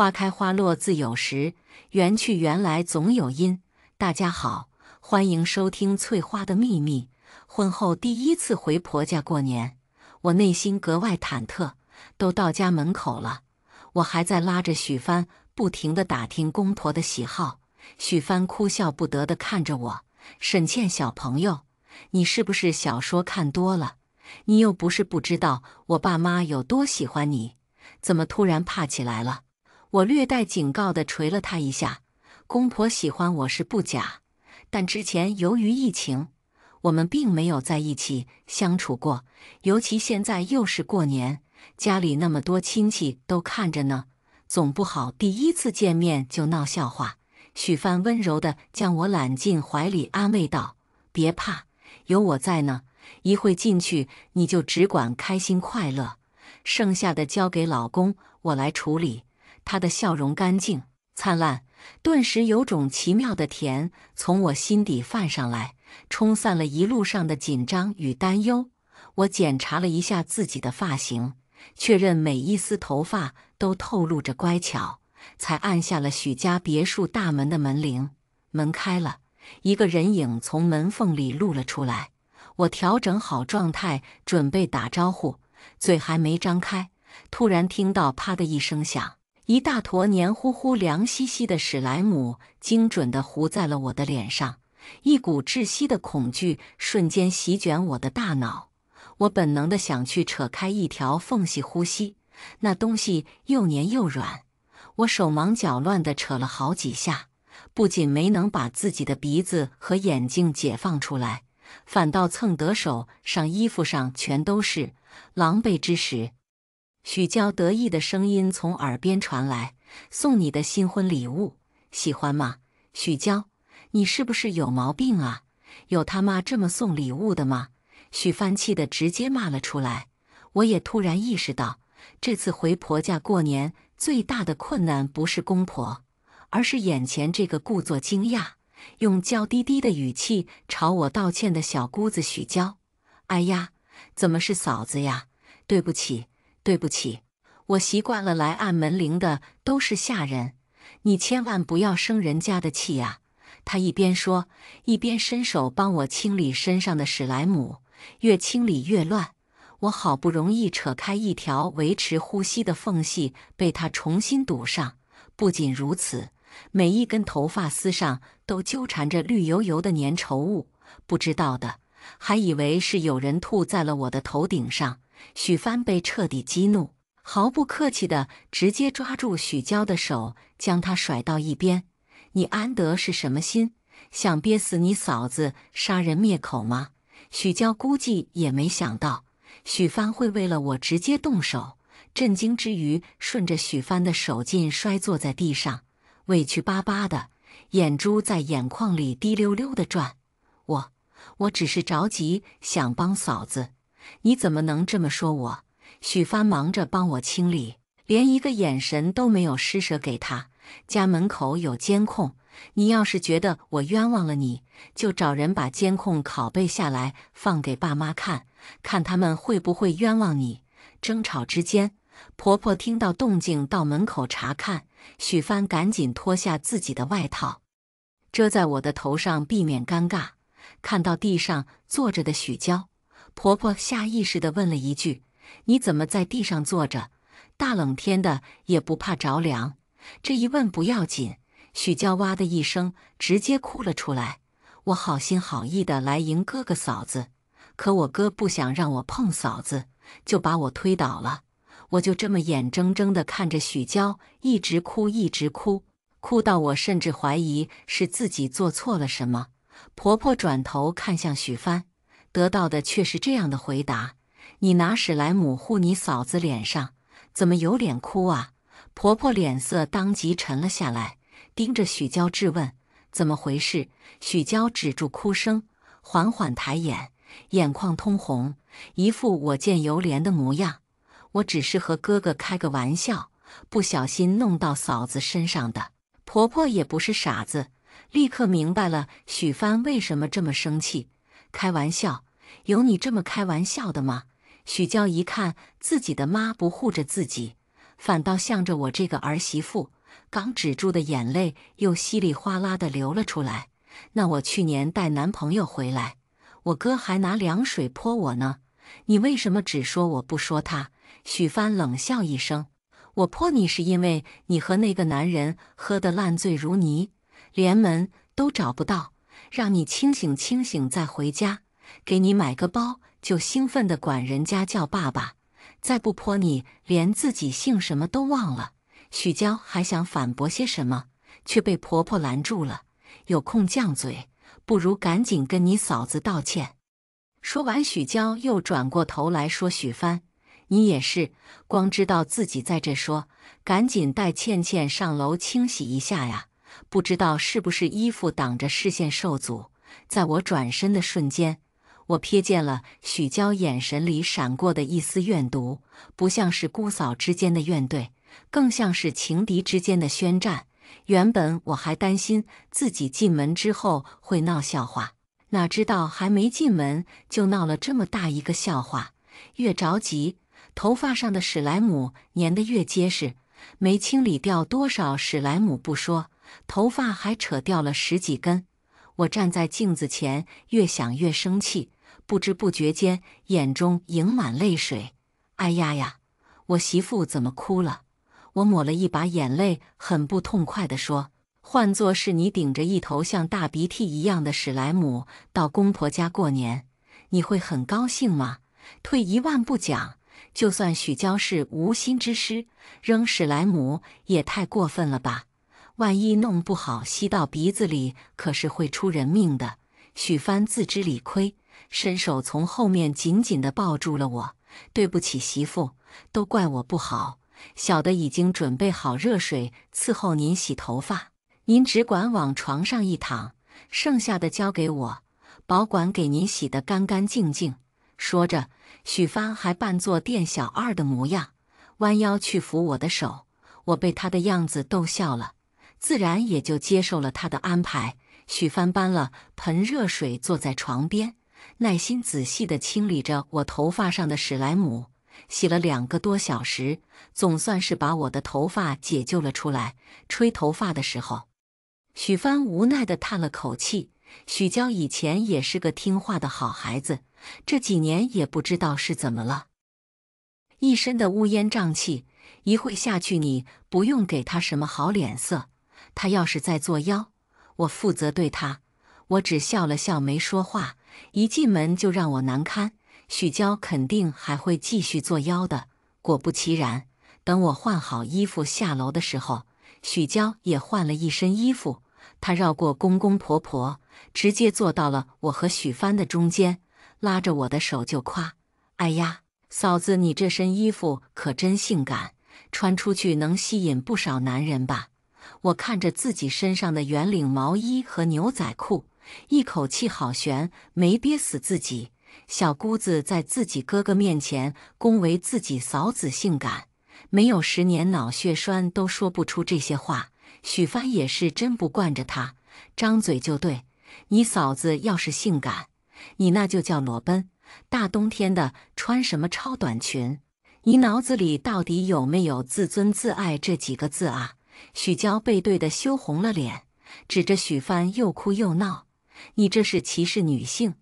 花开花落自有时，缘去缘来总有因。大家好，欢迎收听翠花的秘密。婚后第一次回婆家过年，我内心格外忐忑。都到家门口了，我还在拉着许帆，不停地打听公婆的喜好。许帆哭笑不得地看着我：“沈倩小朋友，你是不是小说看多了？你又不是不知道我爸妈有多喜欢你，怎么突然怕起来了？”我略带警告地捶了他一下。公婆喜欢我是不假，但之前由于疫情，我们并没有在一起相处过，尤其现在又是过年，家里那么多亲戚都看着呢，总不好第一次见面就闹笑话。许帆温柔地将我揽进怀里，安慰道：“别怕，有我在呢。一会进去你就只管开心快乐，剩下的交给老公，我来处理。”他的笑容干净灿烂，顿时有种奇妙的甜从我心底泛上来，冲散了一路上的紧张与担忧。我检查了一下自己的发型，确认每一丝头发都透露着乖巧，才按下了许家别墅大门的门铃。门开了，一个人影从门缝里露了出来。我调整好状态，准备打招呼，嘴还没张开，突然听到啪的一声响，一大坨黏糊糊凉兮兮的史莱姆精准地糊在了我的脸上。一股窒息的恐惧瞬间席卷我的大脑，我本能地想去扯开一条缝隙呼吸，那东西又黏又软，我手忙脚乱地扯了好几下，不仅没能把自己的鼻子和眼睛解放出来，反倒蹭得手上衣服上全都是。狼狈之时，许娇得意的声音从耳边传来：“送你的新婚礼物，喜欢吗？许娇，你是不是有毛病啊？有他妈这么送礼物的吗？”许帆气得直接骂了出来。我也突然意识到，这次回婆家过年最大的困难不是公婆，而是眼前这个故作惊讶、用娇滴滴的语气朝我道歉的小姑子许娇。“哎呀，怎么是嫂子呀？对不起，对不起。”我习惯了来按门铃的都是下人，你千万不要生人家的气呀。他一边说，一边伸手帮我清理身上的史莱姆，越清理越乱。我好不容易扯开一条维持呼吸的缝隙，被他重新堵上。不仅如此，每一根头发丝上都纠缠着绿油油的粘稠物，不知道的还以为是有人吐在了我的头顶上。许帆被彻底激怒，毫不客气地直接抓住许娇的手，将她甩到一边。“你安得是什么心？想憋死你嫂子，杀人灭口吗？”许娇估计也没想到许帆会为了我直接动手，震惊之余顺着许帆的手劲摔坐在地上，委屈巴巴的，眼珠在眼眶里滴溜溜的转。“我只是着急，想帮嫂子，你怎么能这么说我？”许帆忙着帮我清理，连一个眼神都没有施舍给他。“家门口有监控，你要是觉得我冤枉了你，就找人把监控拷贝下来，放给爸妈看，看他们会不会冤枉你。”争吵之间，婆婆听到动静到门口查看，许帆赶紧脱下自己的外套遮在我的头上，避免尴尬。看到地上坐着的许娇，婆婆下意识地问了一句：“你怎么在地上坐着？大冷天的也不怕着凉？”这一问不要紧，许娇哇的一声直接哭了出来。我好心好意的来迎哥哥嫂子，可我哥不想让我碰嫂子，就把我推倒了。我就这么眼睁睁地看着许娇一直哭一直哭，哭到我甚至怀疑是自己做错了什么。婆婆转头看向许帆，得到的却是这样的回答：“你拿史莱姆糊你嫂子脸上，怎么有脸哭啊？”婆婆脸色当即沉了下来，盯着许娇质问：“怎么回事？”许娇止住哭声，缓缓抬眼，眼眶通红，一副我见犹怜的模样。“我只是和哥哥开个玩笑，不小心弄到嫂子身上的。”婆婆也不是傻子，立刻明白了许帆为什么这么生气。“开玩笑？有你这么开玩笑的吗？”许娇一看自己的妈不护着自己，反倒向着我这个儿媳妇，刚止住的眼泪又稀里哗啦地流了出来。那我去年带男朋友回来，我哥还拿凉水泼我呢。你为什么只说我不说他？许帆冷笑一声：“我泼你是因为你和那个男人喝得烂醉如泥，连门都找不到，让你清醒清醒再回家，给你买个包。”就兴奋地管人家叫爸爸，再不泼你，连自己姓什么都忘了。许娇还想反驳些什么，却被婆婆拦住了。有空犟嘴，不如赶紧跟你嫂子道歉。说完，许娇又转过头来说：“许帆，你也是，光知道自己在这说，赶紧带倩倩上楼清洗一下呀。不知道是不是衣服挡着视线受阻，在我转身的瞬间。”我瞥见了许娇眼神里闪过的一丝怨毒，不像是姑嫂之间的怨怼，更像是情敌之间的宣战。原本我还担心自己进门之后会闹笑话，哪知道还没进门就闹了这么大一个笑话。越着急，头发上的史莱姆粘得越结实，没清理掉多少史莱姆不说，头发还扯掉了十几根。我站在镜子前，越想越生气。不知不觉间，眼中盈满泪水。哎呀呀，我媳妇怎么哭了？我抹了一把眼泪，很不痛快地说：“换作是你顶着一头像大鼻涕一样的史莱姆到公婆家过年，你会很高兴吗？退一万步讲，就算许娇是无心之失，扔史莱姆也太过分了吧？万一弄不好吸到鼻子里，可是会出人命的。”许帆自知理亏，伸手从后面紧紧地抱住了我。“对不起媳妇，都怪我不好，小的已经准备好热水伺候您洗头发，您只管往床上一躺，剩下的交给我，保管给您洗得干干净净。”说着，许帆还扮作店小二的模样，弯腰去扶我的手。我被他的样子逗笑了，自然也就接受了他的安排。许帆搬了盆热水坐在床边，耐心仔细地清理着我头发上的史莱姆。洗了2个多小时，总算是把我的头发解救了出来。吹头发的时候，许帆无奈地叹了口气。许娇以前也是个听话的好孩子，这几年也不知道是怎么了，一身的乌烟瘴气。一会下去，你不用给他什么好脸色，他要是再作妖，我负责对他。我只笑了笑，没说话。一进门就让我难堪，许娇肯定还会继续作妖的。果不其然，等我换好衣服下楼的时候，许娇也换了一身衣服。她绕过公公婆婆，直接坐到了我和许帆的中间，拉着我的手就夸：“哎呀，嫂子，你这身衣服可真性感，穿出去能吸引不少男人吧？”我看着自己身上的圆领毛衣和牛仔裤，一口气好悬，没憋死自己。小姑子在自己哥哥面前恭维自己嫂子性感，没有10年脑血栓都说不出这些话。许帆也是真不惯着她，张嘴就对：“你嫂子要是性感，你那就叫裸奔。大冬天的穿什么超短裙？你脑子里到底有没有自尊自爱这几个字啊？”许娇被怼得羞红了脸，指着许帆又哭又闹：“你这是歧视女性，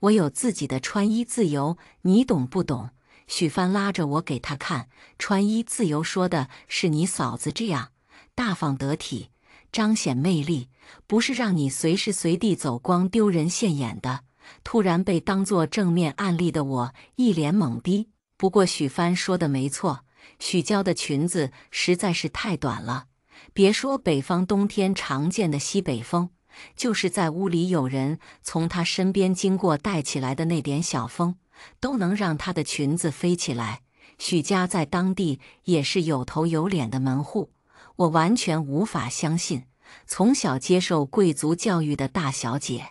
我有自己的穿衣自由，你懂不懂？”许帆拉着我给他看：“穿衣自由说的是你嫂子这样大方得体，彰显魅力，不是让你随时随地走光丢人现眼的。”突然被当作正面案例的我一脸懵逼。不过许帆说的没错，许娇的裙子实在是太短了。别说北方冬天常见的西北风，就是在屋里有人从她身边经过带起来的那点小风，都能让她的裙子飞起来。许家在当地也是有头有脸的门户，我完全无法相信，从小接受贵族教育的大小姐，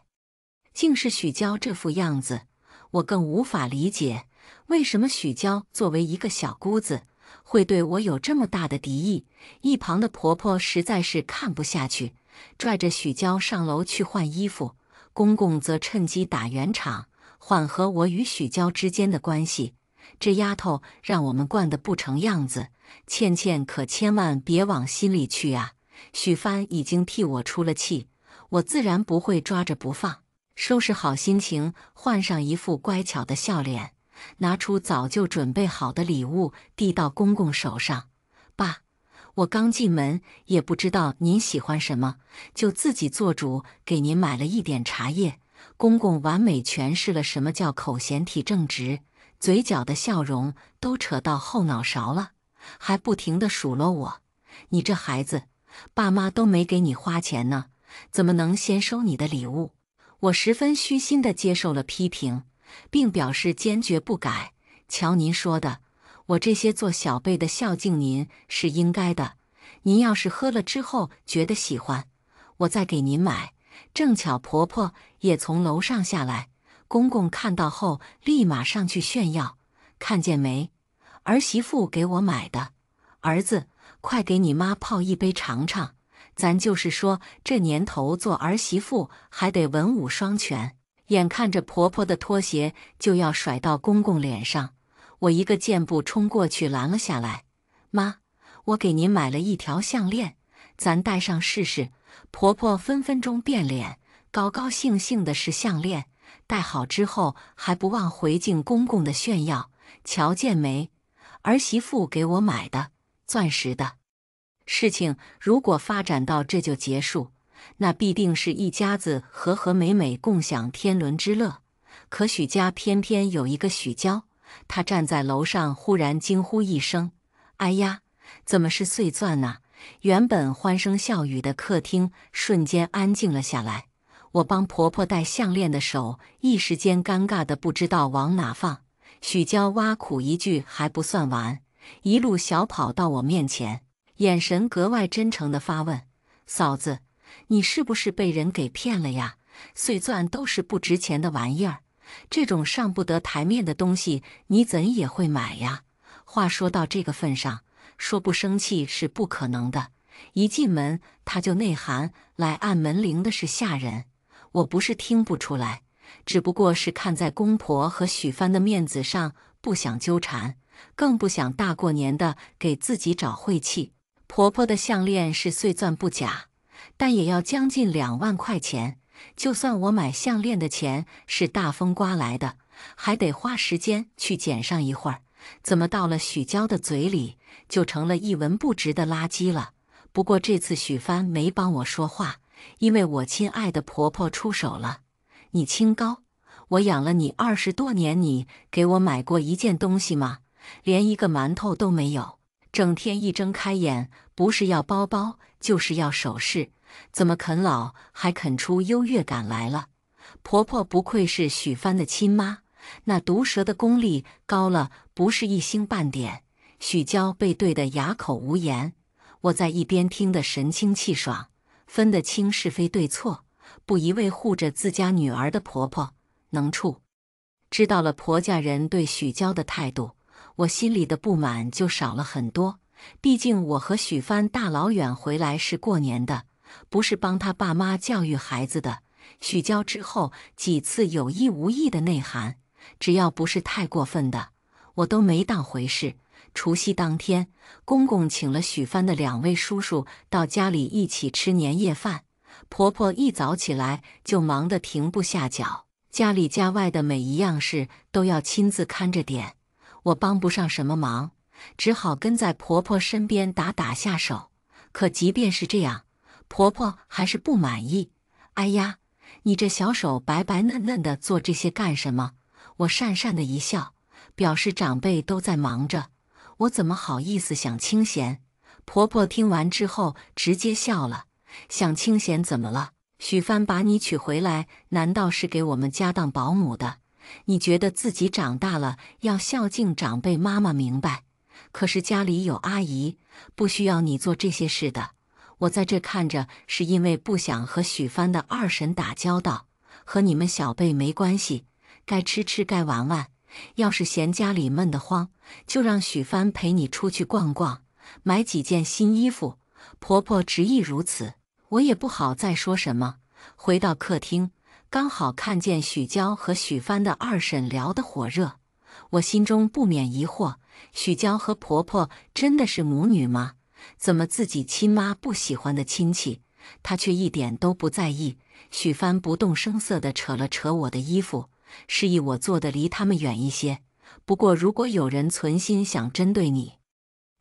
竟是许娇这副样子。我更无法理解，为什么许娇作为一个小姑子会对我有这么大的敌意。一旁的婆婆实在是看不下去，拽着许娇上楼去换衣服。公公则趁机打圆场，缓和我与许娇之间的关系。这丫头让我们惯得不成样子，倩倩可千万别往心里去啊！许帆已经替我出了气，我自然不会抓着不放。收拾好心情，换上一副乖巧的笑脸，拿出早就准备好的礼物递到公公手上。爸，我刚进门，也不知道您喜欢什么，就自己做主给您买了一点茶叶。公公完美诠释了什么叫口嫌体正直，嘴角的笑容都扯到后脑勺了，还不停地数落我：“你这孩子，爸妈都没给你花钱呢，怎么能先收你的礼物？”我十分虚心地接受了批评，并表示坚决不改。瞧您说的，我这些做小辈的孝敬您是应该的。您要是喝了之后觉得喜欢，我再给您买。正巧婆婆也从楼上下来，公公看到后立马上去炫耀：“看见没？儿媳妇给我买的。儿子，快给你妈泡一杯尝尝。”咱就是说，这年头做儿媳妇还得文武双全。眼看着婆婆的拖鞋就要甩到公公脸上，我一个箭步冲过去拦了下来：“妈，我给您买了一条项链，咱戴上试试。”婆婆分分钟变脸，高高兴兴的是项链，戴好之后还不忘回敬公公的炫耀：“瞧见没？儿媳妇给我买的，钻石的。”事情如果发展到这就结束，那必定是一家子和和美美共享天伦之乐。可许家偏偏有一个许娇，她站在楼上忽然惊呼一声：“哎呀，怎么是碎钻啊！”原本欢声笑语的客厅瞬间安静了下来。我帮婆婆戴项链的手一时间尴尬的不知道往哪放。许娇挖苦一句还不算完，一路小跑到我面前，眼神格外真诚地发问：“嫂子，你是不是被人给骗了呀？碎钻都是不值钱的玩意儿，这种上不得台面的东西，你怎也会买呀？”话说到这个份上，说不生气是不可能的。一进门他就内涵，来按门铃的是下人。我不是听不出来，只不过是看在公婆和许帆的面子上，不想纠缠，更不想大过年的给自己找晦气。婆婆的项链是碎钻不假，但也要将近2万块钱。就算我买项链的钱是大风刮来的，还得花时间去捡上一会儿。怎么到了许娇的嘴里就成了一文不值的垃圾了？不过这次许帆没帮我说话，因为我亲爱的婆婆出手了：“你清高，我养了你20多年，你给我买过一件东西吗？连一个馒头都没有。整天一睁开眼，不是要包包，就是要首饰，怎么啃老还啃出优越感来了？”婆婆不愧是许帆的亲妈，那毒舌的功力高了不是一星半点。许娇被怼得哑口无言，我在一边听得神清气爽，分得清是非对错，不一味护着自家女儿的婆婆能处。知道了婆家人对许娇的态度，我心里的不满就少了很多。毕竟我和许帆大老远回来是过年的，不是帮他爸妈教育孩子的。许娇之后几次有意无意的内涵，只要不是太过分的，我都没当回事。除夕当天，公公请了许帆的2位叔叔到家里一起吃年夜饭。婆婆一早起来就忙得停不下脚，家里家外的每一样事都要亲自看着点。我帮不上什么忙，只好跟在婆婆身边打下手。可即便是这样，婆婆还是不满意：“哎呀，你这小手白白嫩嫩的，做这些干什么？”我讪讪的一笑，表示长辈都在忙着，我怎么好意思想清闲。婆婆听完之后直接笑了：“想清闲怎么了？许帆把你娶回来，难道是给我们家当保姆的？你觉得自己长大了要孝敬长辈，妈妈明白。可是家里有阿姨，不需要你做这些事的。”我在这看着是因为不想和许帆的二婶打交道，和你们小辈没关系，该吃吃该玩玩。要是嫌家里闷得慌，就让许帆陪你出去逛逛，买几件新衣服。婆婆执意如此，我也不好再说什么。回到客厅，刚好看见许娇和许帆的二婶聊得火热，我心中不免疑惑：许娇和婆婆真的是母女吗？怎么自己亲妈不喜欢的亲戚，她却一点都不在意？许帆不动声色地扯了扯我的衣服，示意我坐得离他们远一些。不过，如果有人存心想针对你，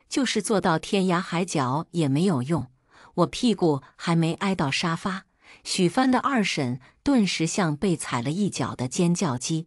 就是坐到天涯海角也没有用。我屁股还没挨到沙发，许帆的二婶顿时像被踩了一脚的尖叫鸡，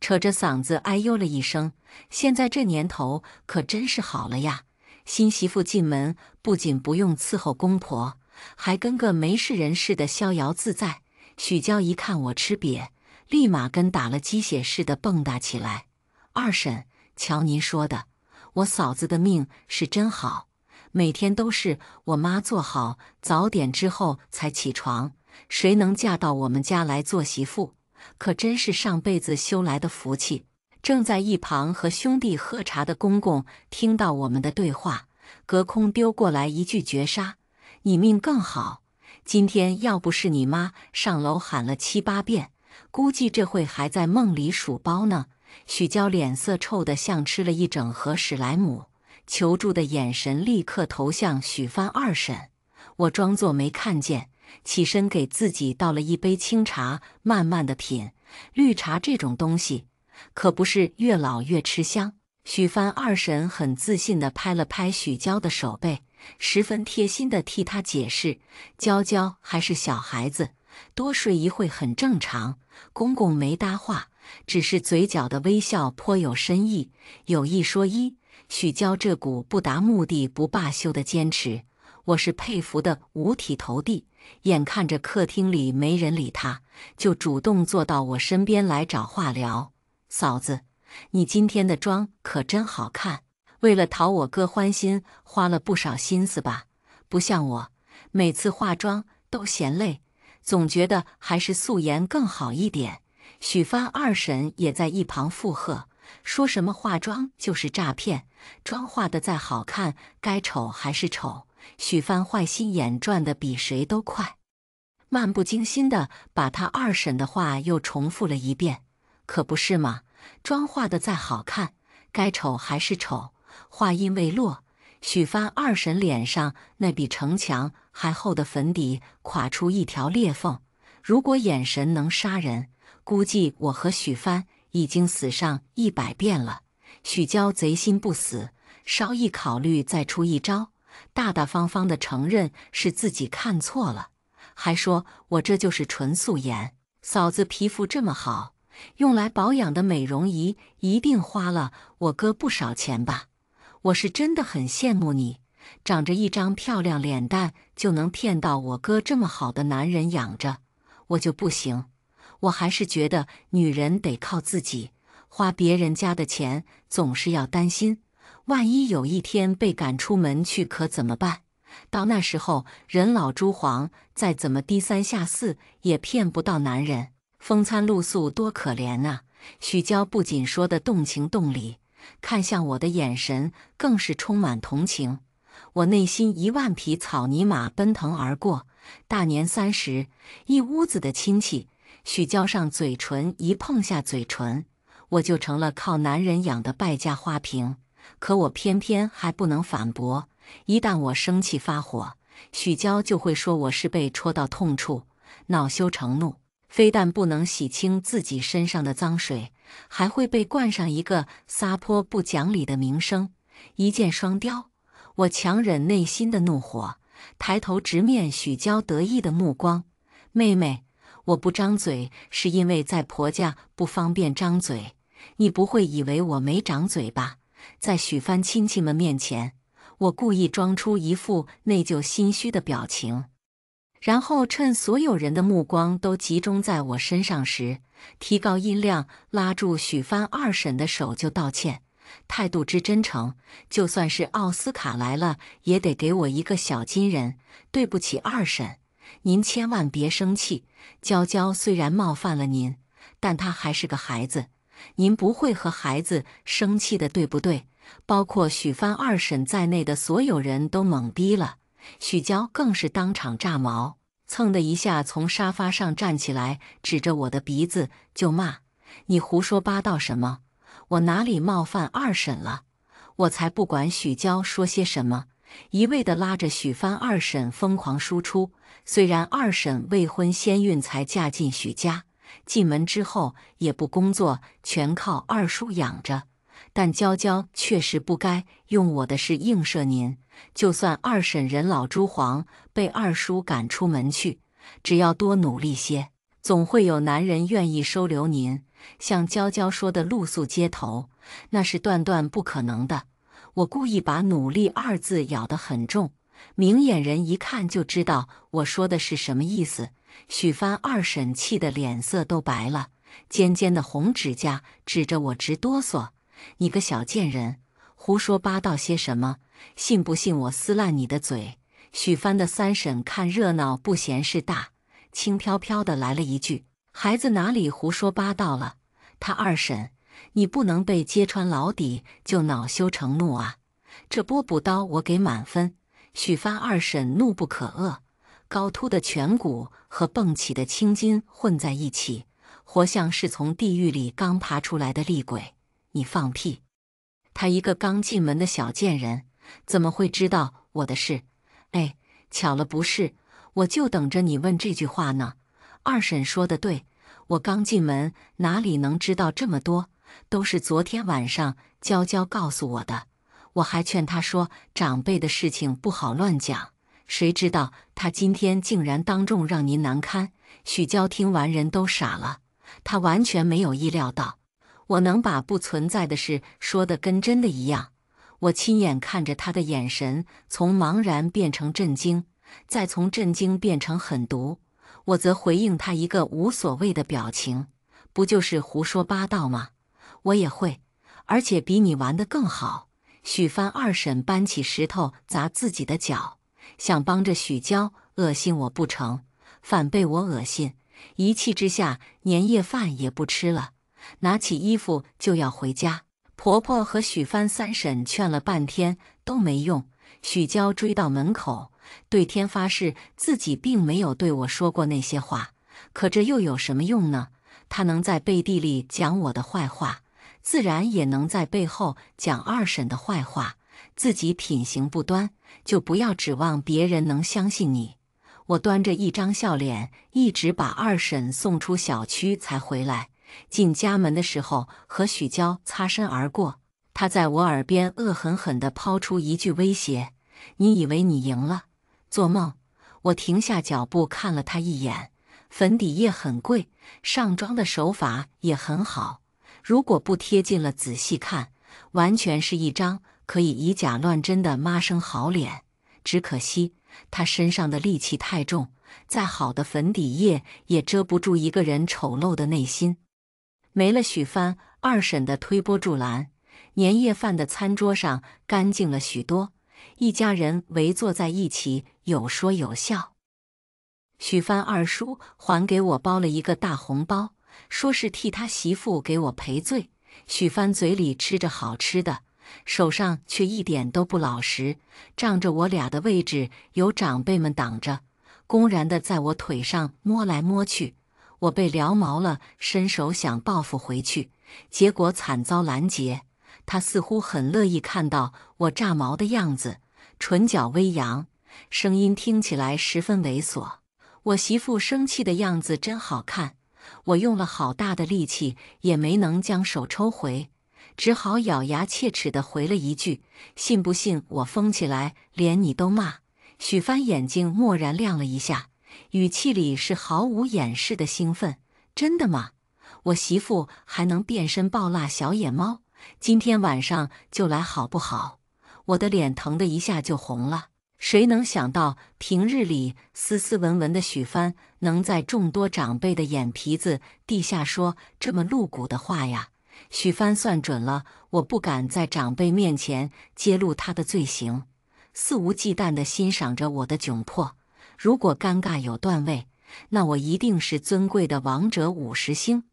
扯着嗓子哎呦了一声。现在这年头可真是好了呀，新媳妇进门不仅不用伺候公婆，还跟个没事人似的逍遥自在。许娇一看我吃瘪，立马跟打了鸡血似的蹦跶起来。二婶，瞧您说的，我嫂子的命是真好，每天都是我妈做好早点之后才起床，谁能嫁到我们家来做媳妇，可真是上辈子修来的福气。正在一旁和兄弟喝茶的公公听到我们的对话，隔空丢过来一句绝杀：你命更好，今天要不是你妈上楼喊了7、8遍，估计这会还在梦里数包呢。许娇脸色臭得像吃了一整盒史莱姆，求助的眼神立刻投向许帆二婶。我装作没看见，起身给自己倒了一杯清茶，慢慢的品。绿茶这种东西可不是越老越吃香。许帆二婶很自信地拍了拍许娇的手背，十分贴心地替她解释：娇娇还是小孩子，多睡一会很正常。公公没搭话，只是嘴角的微笑颇有深意。有一说一，许娇这股不达目的不罢休的坚持，我是佩服得五体投地。眼看着客厅里没人理她，就主动坐到我身边来找话聊。嫂子，你今天的妆可真好看，为了讨我哥欢心，花了不少心思吧？不像我，每次化妆都嫌累，总觉得还是素颜更好一点。许帆二婶也在一旁附和，说什么化妆就是诈骗，妆化得再好看，该丑还是丑。许帆坏心眼转得比谁都快，漫不经心地把他二婶的话又重复了一遍。可不是嘛，妆化得再好看，该丑还是丑。话音未落，许帆二婶脸上那比城墙还厚的粉底垮出一条裂缝。如果眼神能杀人，估计我和许帆已经死上100遍了。许娇贼心不死，稍一考虑再出一招，大大方方地承认是自己看错了，还说我这就是纯素颜。嫂子皮肤这么好，用来保养的美容仪一定花了我哥不少钱吧？我是真的很羡慕你，长着一张漂亮脸蛋就能骗到我哥这么好的男人养着，我就不行。我还是觉得女人得靠自己，花别人家的钱总是要担心，万一有一天被赶出门去可怎么办？到那时候人老珠黄，再怎么低三下四也骗不到男人，风餐露宿多可怜啊！许娇不仅说得动情动理，看向我的眼神更是充满同情，我内心10000匹草泥马奔腾而过。大年30，一屋子的亲戚，许娇上嘴唇一碰下嘴唇，我就成了靠男人养的败家花瓶。可我偏偏还不能反驳，一旦我生气发火，许娇就会说我是被戳到痛处，恼羞成怒，非但不能洗清自己身上的脏水，还会被冠上一个撒泼不讲理的名声，一箭双雕。我强忍内心的怒火，抬头直面许娇得意的目光：妹妹，我不张嘴是因为在婆家不方便张嘴，你不会以为我没长嘴吧？在许帆亲戚们面前，我故意装出一副内疚心虚的表情，然后趁所有人的目光都集中在我身上时，提高音量拉住许帆二婶的手就道歉，态度之真诚，就算是奥斯卡来了也得给我一个小金人。对不起二婶，您千万别生气，娇娇虽然冒犯了您，但她还是个孩子，您不会和孩子生气的，对不对？包括许帆二婶在内的所有人都懵逼了，许娇更是当场炸毛，蹭的一下从沙发上站起来，指着我的鼻子就骂：你胡说八道什么？我哪里冒犯二婶了？我才不管许娇说些什么，一味地拉着许帆二婶疯狂输出。虽然二婶未婚先孕才嫁进许家，进门之后也不工作，全靠二叔养着，但娇娇确实不该用我的事映射您。就算二婶人老珠黄，被二叔赶出门去，只要多努力些，总会有男人愿意收留您。像娇娇说的露宿街头，那是断断不可能的。我故意把努力二字咬得很重，明眼人一看就知道我说的是什么意思。许帆二婶气得脸色都白了，尖尖的红指甲指着我直哆嗦：“你个小贱人，胡说八道些什么？信不信我撕烂你的嘴？”许帆的三婶看热闹不嫌事大，轻飘飘的来了一句：“孩子哪里胡说八道了？他二婶，你不能被揭穿老底就恼羞成怒啊！”这波补刀我给满分。许帆二婶怒不可遏，高凸的颧骨和蹦起的青筋混在一起，活像是从地狱里刚爬出来的厉鬼。“你放屁！他一个刚进门的小贱人，怎么会知道我的事？哎，巧了不是？我就等着你问这句话呢。”二婶说的对，我刚进门哪里能知道这么多，都是昨天晚上娇娇告诉我的。我还劝她说长辈的事情不好乱讲，谁知道她今天竟然当众让您难堪。许娇听完人都傻了，她完全没有意料到我能把不存在的事说得跟真的一样。我亲眼看着她的眼神从茫然变成震惊，再从震惊变成狠毒。我则回应他一个无所谓的表情，不就是胡说八道吗？我也会，而且比你玩得更好。许帆二婶搬起石头砸自己的脚，想帮着许娇恶心我不成，反被我恶心。一气之下，年夜饭也不吃了，拿起衣服就要回家。婆婆和许帆三婶劝了半天都没用。许娇追到门口，对天发誓自己并没有对我说过那些话，可这又有什么用呢？她能在背地里讲我的坏话，自然也能在背后讲二婶的坏话。自己品行不端，就不要指望别人能相信你。我端着一张笑脸，一直把二婶送出小区才回来。进家门的时候和许娇擦身而过，她在我耳边恶狠狠地抛出一句威胁：“你以为你赢了？做梦！”我停下脚步看了他一眼，粉底液很贵，上妆的手法也很好，如果不贴近了仔细看，完全是一张可以以假乱真的妈生好脸。只可惜他身上的戾气太重，再好的粉底液也遮不住一个人丑陋的内心。没了许帆二婶的推波助澜，年夜饭的餐桌上干净了许多，一家人围坐在一起，有说有笑。许帆二叔还给我包了一个大红包，说是替他媳妇给我赔罪。许帆嘴里吃着好吃的，手上却一点都不老实，仗着我俩的位置有长辈们挡着，公然的在我腿上摸来摸去。我被撩毛了，伸手想报复回去，结果惨遭拦截。他似乎很乐意看到我炸毛的样子，唇角微扬，声音听起来十分猥琐：“我媳妇生气的样子真好看。”我用了好大的力气也没能将手抽回，只好咬牙切齿地回了一句：“信不信我疯起来连你都骂？”许帆眼睛蓦然亮了一下，语气里是毫无掩饰的兴奋：“真的吗？我媳妇还能变身爆辣小野猫？今天晚上就来好不好？”我的脸疼得一下就红了。谁能想到平日里斯斯文文的许帆能在众多长辈的眼皮子底下说这么露骨的话呀？许帆算准了我不敢在长辈面前揭露他的罪行，肆无忌惮地欣赏着我的窘迫。如果尴尬有段位，那我一定是尊贵的王者50星。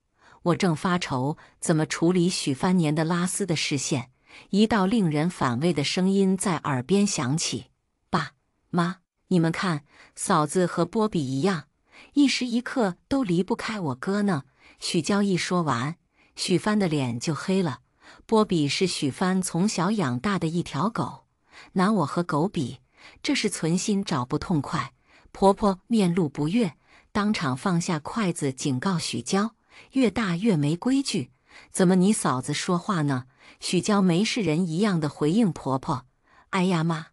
我正发愁怎么处理许帆年的拉丝的视线，一道令人反胃的声音在耳边响起：“爸妈，你们看，嫂子和波比一样，一时一刻都离不开我哥呢。”许娇一说完，许帆的脸就黑了，波比是许帆从小养大的一条狗，拿我和狗比，这是存心找不痛快。婆婆面露不悦，当场放下筷子，警告许娇：“越大越没规矩，怎么你嫂子说话呢？”许娇没事人一样的回应婆婆：“哎呀妈，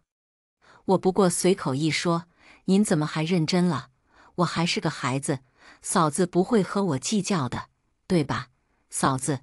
我不过随口一说，您怎么还认真了？我还是个孩子，嫂子不会和我计较的，对吧？嫂子。”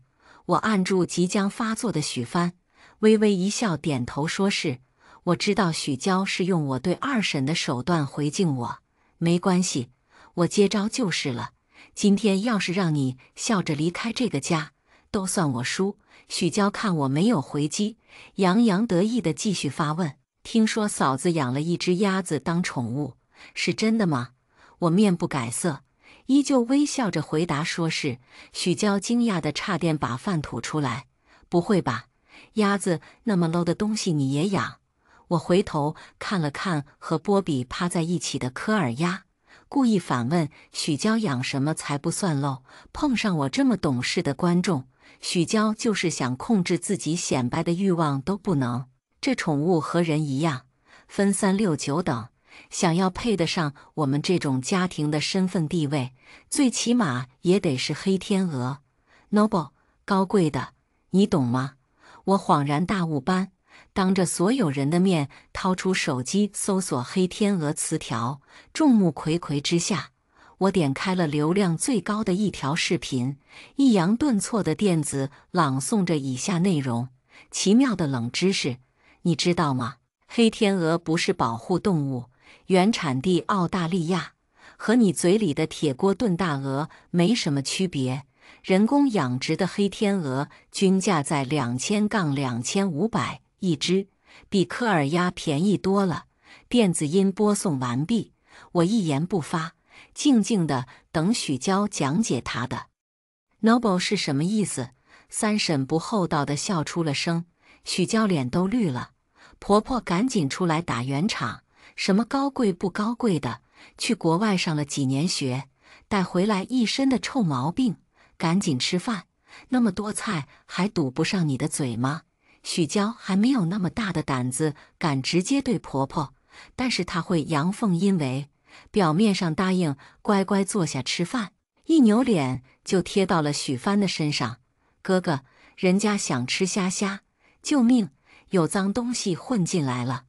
我按住即将发作的许帆，微微一笑，点头说是。我知道许娇是用我对二婶的手段回敬我，没关系，我接招就是了。今天要是让你笑着离开这个家，都算我输。许娇看我没有回击，洋洋得意地继续发问：“听说嫂子养了一只鸭子当宠物，是真的吗？”我面不改色，依旧微笑着回答说是。许娇惊讶的差点把饭吐出来：“不会吧？鸭子那么 low 的东西你也养？”我回头看了看和波比趴在一起的科尔鸭，故意反问许娇养什么才不算 low。 碰上我这么懂事的观众，许娇就是想控制自己显摆的欲望都不能。这宠物和人一样，分三六九等，想要配得上我们这种家庭的身份地位，最起码也得是黑天鹅 noble 高贵的，你懂吗？我恍然大悟般，当着所有人的面掏出手机搜索黑天鹅词条，众目睽睽之下，我点开了流量最高的一条视频，抑扬顿挫的电子朗诵着以下内容：奇妙的冷知识，你知道吗？黑天鹅不是保护动物，原产地澳大利亚，和你嘴里的铁锅炖大鹅没什么区别。人工养殖的黑天鹅均价在2000-2500一只，比科尔鸭便宜多了。电子音播送完毕，我一言不发，静静的等许娇讲解她的 noble 是什么意思。三婶不厚道的笑出了声，许娇脸都绿了。婆婆赶紧出来打圆场：“什么高贵不高贵的，去国外上了几年学，带回来一身的臭毛病，赶紧吃饭，那么多菜还堵不上你的嘴吗？”许娇还没有那么大的胆子敢直接对婆婆，但是她会阳奉阴违，表面上答应乖乖坐下吃饭，一扭脸就贴到了许帆的身上：“哥哥，人家想吃虾虾，救命，有脏东西混进来了！”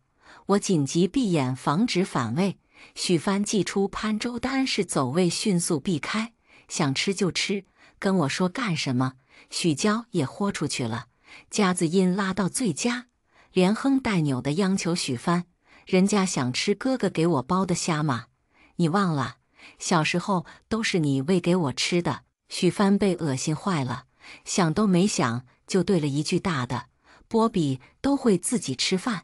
我紧急闭眼防止反胃，许帆祭出潘周丹式走位，迅速避开，想吃就吃，跟我说干什么？许娇也豁出去了，夹子音拉到最佳，连哼带扭的央求许帆：“人家想吃哥哥给我剥的虾吗？你忘了，小时候都是你喂给我吃的。”许帆被恶心坏了，想都没想就对了一句大的：“波比都会自己吃饭，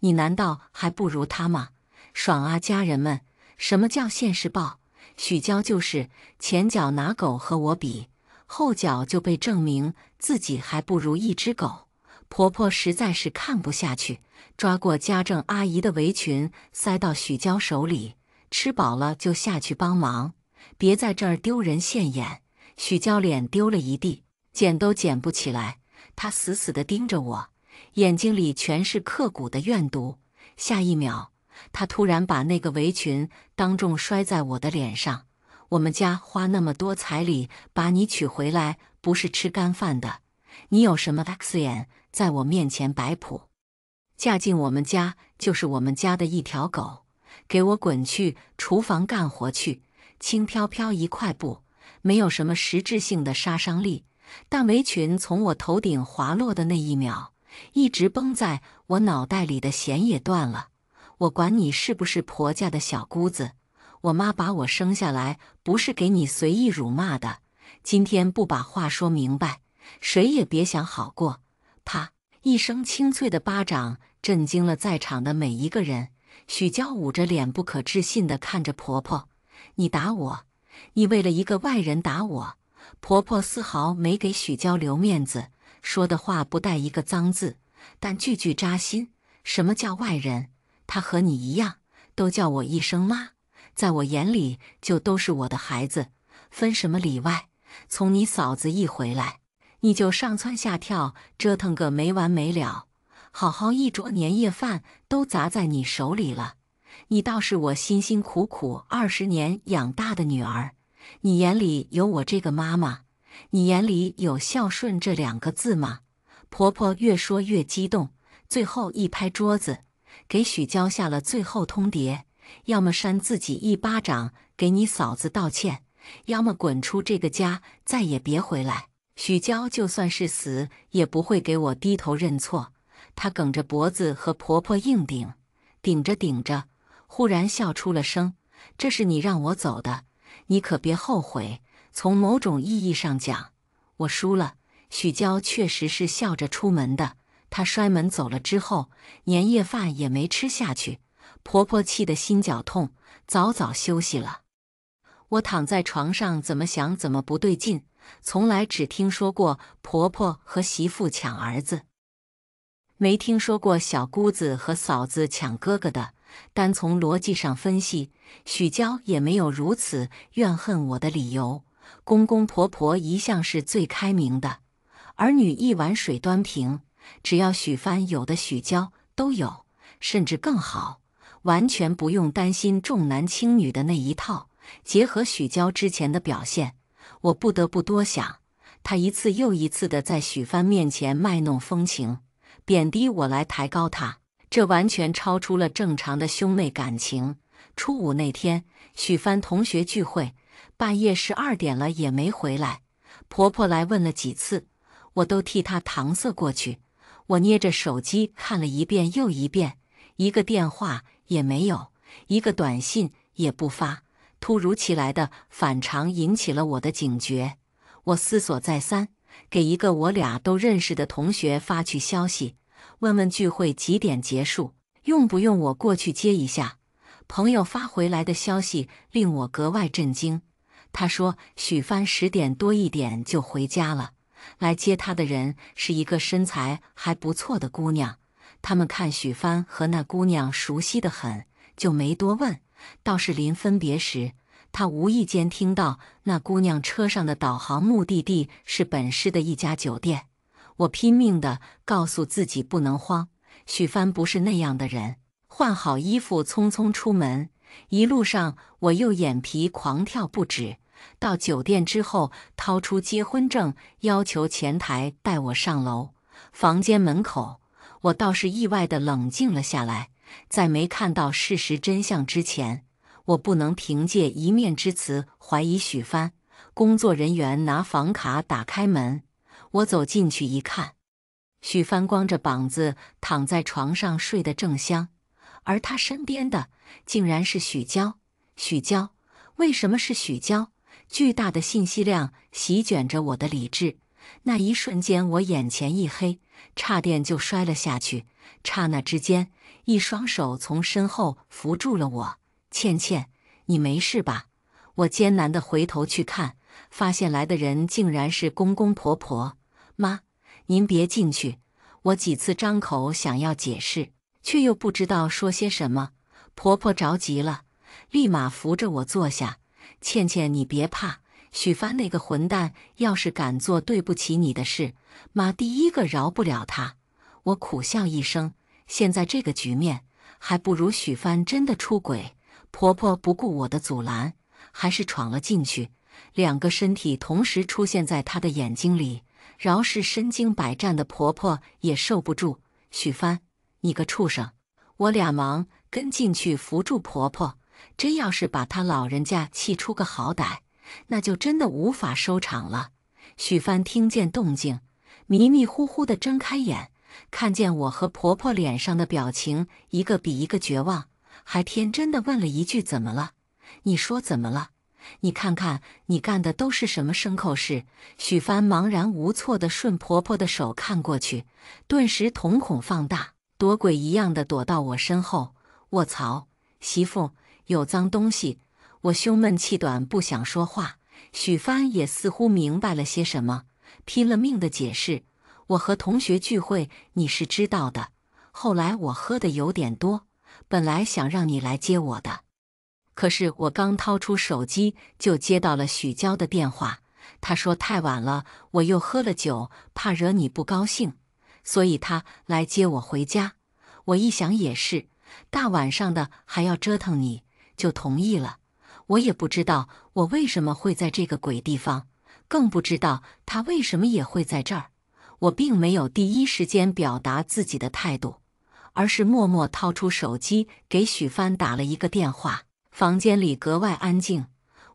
你难道还不如他吗？爽啊！”家人们，什么叫现世报？许娇就是前脚拿狗和我比，后脚就被证明自己还不如一只狗。婆婆实在是看不下去，抓过家政阿姨的围裙塞到许娇手里：“吃饱了就下去帮忙，别在这儿丢人现眼。”许娇脸丢了一地，捡都捡不起来。她死死地盯着我，眼睛里全是刻骨的怨毒。下一秒，他突然把那个围裙当众摔在我的脸上：“我们家花那么多彩礼把你娶回来，不是吃干饭的，你有什么 X 眼在我面前摆谱？嫁进我们家就是我们家的一条狗，给我滚去厨房干活去！”轻飘飘一块布，没有什么实质性的杀伤力，但围裙从我头顶滑落的那一秒，一直绷在我脑袋里的弦也断了。我管你是不是婆家的小姑子，我妈把我生下来不是给你随意辱骂的，今天不把话说明白，谁也别想好过。啪一声清脆的巴掌震惊了在场的每一个人。许娇捂着脸不可置信地看着婆婆：“你打我？你为了一个外人打我？”婆婆丝毫没给许娇留面子，说的话不带一个脏字，但句句扎心。“什么叫外人？他和你一样，都叫我一声妈，在我眼里就都是我的孩子，分什么里外？从你嫂子一回来，你就上蹿下跳，折腾个没完没了。好好一桌年夜饭都砸在你手里了，你倒是我辛辛苦苦20年养大的女儿，你眼里有我这个妈妈，你眼里有孝顺这2个字吗？婆婆越说越激动，最后一拍桌子，给许娇下了最后通牒：要么扇自己一巴掌，给你嫂子道歉；要么滚出这个家，再也别回来。许娇就算是死，也不会给我低头认错。她梗着脖子和婆婆硬顶，顶着顶着，忽然笑出了声：“这是你让我走的，你可别后悔。”从某种意义上讲，我输了。许娇确实是笑着出门的。她摔门走了之后，年夜饭也没吃下去。婆婆气得心绞痛，早早休息了。我躺在床上，怎么想怎么不对劲。从来只听说过婆婆和媳妇抢儿子，没听说过小姑子和嫂子抢哥哥的。单从逻辑上分析，许娇也没有如此怨恨我的理由。公公婆婆一向是最开明的，儿女一碗水端平，只要许帆有的许娇都有，甚至更好，完全不用担心重男轻女的那一套。结合许娇之前的表现，我不得不多想，她一次又一次的在许帆面前卖弄风情，贬低我来抬高她，这完全超出了正常的兄妹感情。初五那天，许帆同学聚会，半夜12点了也没回来，婆婆来问了几次，我都替她搪塞过去。我捏着手机看了一遍又一遍，一个电话也没有，一个短信也不发。突如其来的反常引起了我的警觉，我思索再三，给一个我俩都认识的同学发去消息，问问聚会几点结束，用不用我过去接一下。朋友发回来的消息令我格外震惊，他说许帆10点多一点就回家了，来接他的人是一个身材还不错的姑娘。他们看许帆和那姑娘熟悉得很，就没多问。倒是临分别时，他无意间听到那姑娘车上的导航目的地是本市的一家酒店。我拼命地告诉自己不能慌，许帆不是那样的人。换好衣服匆匆出门，一路上我右眼皮狂跳不止。到酒店之后，掏出结婚证要求前台带我上楼。房间门口，我倒是意外地冷静了下来。在没看到事实真相之前，我不能凭借一面之词怀疑许帆。工作人员拿房卡打开门，我走进去一看，许帆光着膀子躺在床上睡得正香，而他身边的竟然是许娇。许娇，为什么是许娇？巨大的信息量席卷着我的理智，那一瞬间我眼前一黑，差点就摔了下去。刹那之间，一双手从身后扶住了我。倩倩，你没事吧？我艰难地回头去看，发现来的人竟然是公公婆婆。妈，您别进去。我几次张口想要解释，却又不知道说些什么。婆婆着急了，立马扶着我坐下。倩倩，你别怕，许帆那个混蛋要是敢做对不起你的事，妈第一个饶不了他。我苦笑一声，现在这个局面，还不如许帆真的出轨。婆婆不顾我的阻拦，还是闯了进去，2个身体同时出现在她的眼睛里。饶是身经百战的婆婆也受不住。许帆，你个畜生！我俩忙跟进去扶住婆婆，真要是把她老人家气出个好歹，那就真的无法收场了。许帆听见动静，迷迷糊糊地睁开眼，看见我和婆婆脸上的表情一个比一个绝望，还天真的问了一句：怎么了？你说怎么了？你看看你干的都是什么牲口事？许帆茫然无措地顺婆婆的手看过去，顿时瞳孔放大，躲鬼一样的躲到我身后。卧槽，媳妇，有脏东西！我胸闷气短，不想说话。许帆也似乎明白了些什么，拼了命的解释：我和同学聚会，你是知道的。后来我喝的有点多，本来想让你来接我的，可是我刚掏出手机，就接到了许娇的电话。他说太晚了，我又喝了酒，怕惹你不高兴，所以他来接我回家。我一想也是，大晚上的还要折腾你，就同意了。我也不知道我为什么会在这个鬼地方，更不知道他为什么也会在这儿。我并没有第一时间表达自己的态度，而是默默掏出手机给许帆打了一个电话。房间里格外安静，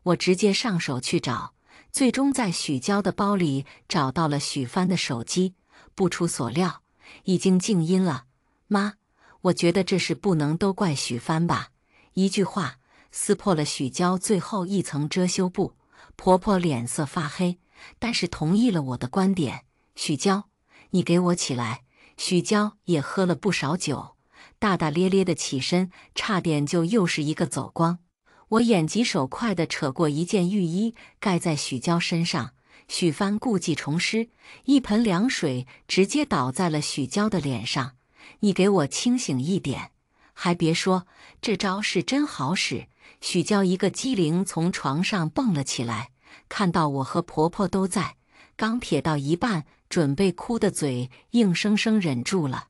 我直接上手去找，最终在许娇的包里找到了许帆的手机。不出所料，已经静音了。妈，我觉得这事不能都怪许帆吧？一句话撕破了许娇最后一层遮羞布。婆婆脸色发黑，但是同意了我的观点。许娇，你给我起来！许娇也喝了不少酒，大大咧咧的起身，差点就又是一个走光。我眼疾手快的扯过一件浴衣盖在许娇身上，许帆故技重施，一盆凉水直接倒在了许娇的脸上。你给我清醒一点！还别说，这招是真好使。许娇一个机灵从床上蹦了起来，看到我和婆婆都在，刚撇到一半，准备哭的嘴硬生生忍住了。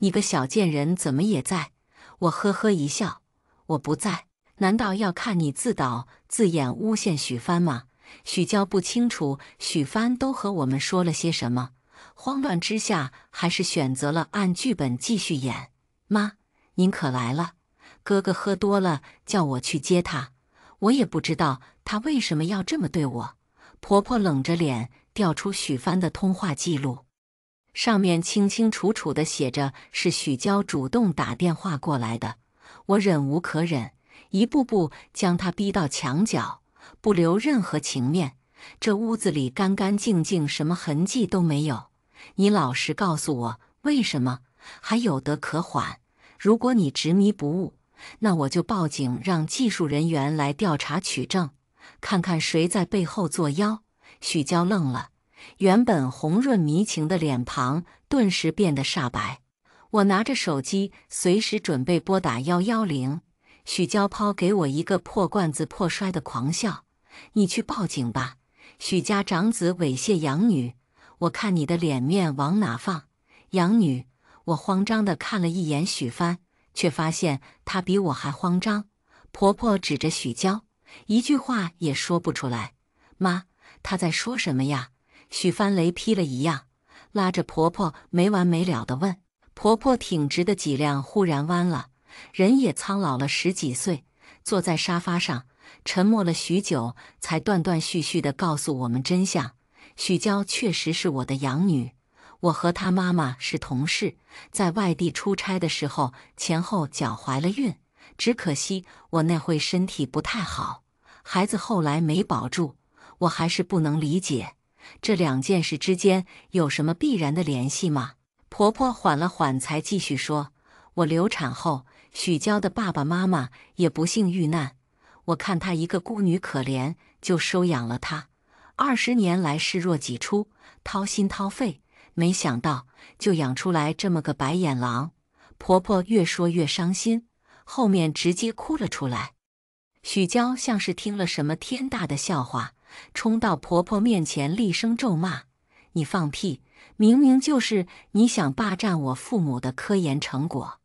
你个小贱人怎么也在？我呵呵一笑，我不在，难道要看你自导自演诬陷许帆吗？许娇不清楚许帆都和我们说了些什么，慌乱之下还是选择了按剧本继续演。妈，您可来了，哥哥喝多了叫我去接他，我也不知道他为什么要这么对我。婆婆冷着脸调出许帆的通话记录，上面清清楚楚地写着是许娇主动打电话过来的。我忍无可忍，一步步将她逼到墙角，不留任何情面。这屋子里干干净净，什么痕迹都没有。你老实告诉我，为什么还有得可缓？如果你执迷不悟，那我就报警，让技术人员来调查取证，看看谁在背后作妖。许娇愣了，原本红润迷情的脸庞顿时变得煞白。我拿着手机，随时准备拨打110。许娇抛给我一个破罐子破摔的狂笑：“你去报警吧，许家长子猥亵养女，我看你的脸面往哪放！”养女，我慌张地看了一眼许帆，却发现他比我还慌张。婆婆指着许娇，一句话也说不出来。妈，她在说什么呀？许帆雷劈了一样，拉着婆婆没完没了地问。婆婆挺直的脊梁忽然弯了，人也苍老了十几岁，坐在沙发上沉默了许久，才断断续续地告诉我们真相。许娇确实是我的养女，我和他妈妈是同事，在外地出差的时候前后脚怀了孕，只可惜我那会身体不太好，孩子后来没保住。我还是不能理解，这两件事之间有什么必然的联系吗？婆婆缓了缓才继续说，我流产后，许娇的爸爸妈妈也不幸遇难，我看她一个孤女可怜，就收养了她。20年来视若己出，掏心掏肺，没想到就养出来这么个白眼狼。婆婆越说越伤心，后面直接哭了出来。许娇像是听了什么天大的笑话，冲到婆婆面前厉声咒骂：“你放屁！明明就是你想霸占我父母的科研成果，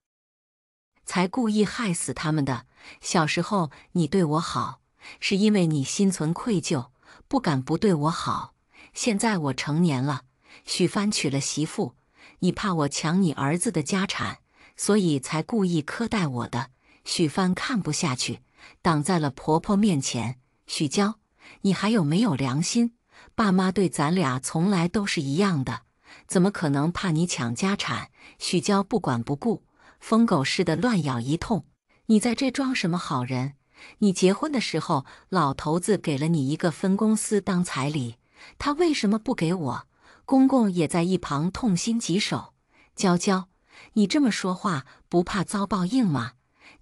才故意害死他们的。小时候你对我好，是因为你心存愧疚，不敢不对我好。现在我成年了，许帆娶了媳妇，你怕我抢你儿子的家产，所以才故意苛待我的。”许帆看不下去，挡在了婆婆面前：“许娇，你还有没有良心？爸妈对咱俩从来都是一样的，怎么可能怕你抢家产？”许娇不管不顾，疯狗似的乱咬一通：“你在这装什么好人？你结婚的时候，老头子给了你一个分公司当彩礼，他为什么不给我？”公公也在一旁痛心疾首：“娇娇，你这么说话不怕遭报应吗？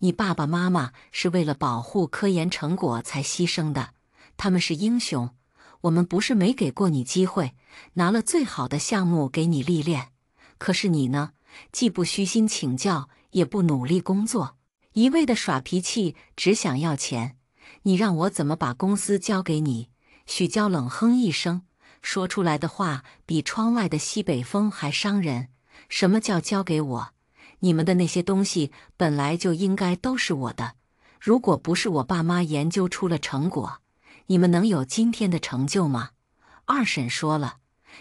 你爸爸妈妈是为了保护科研成果才牺牲的，他们是英雄。我们不是没给过你机会，拿了最好的项目给你历练，可是你呢，既不虚心请教，也不努力工作，一味的耍脾气，只想要钱，你让我怎么把公司交给你？”许娇冷哼一声，说出来的话比窗外的西北风还伤人。什么叫交给我？你们的那些东西本来就应该都是我的。如果不是我爸妈研究出了成果，你们能有今天的成就吗？二婶说了，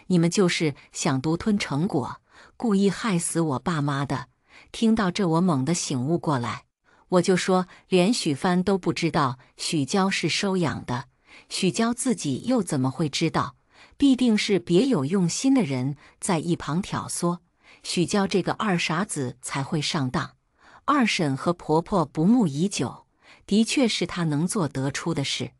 你们就是想独吞成果，故意害死我爸妈的。听到这，我猛地醒悟过来。我就说，连许帆都不知道许娇是收养的，许娇自己又怎么会知道？必定是别有用心的人在一旁挑唆，许娇这个二傻子才会上当。二婶和婆婆不睦已久，的确是她能做得出的事。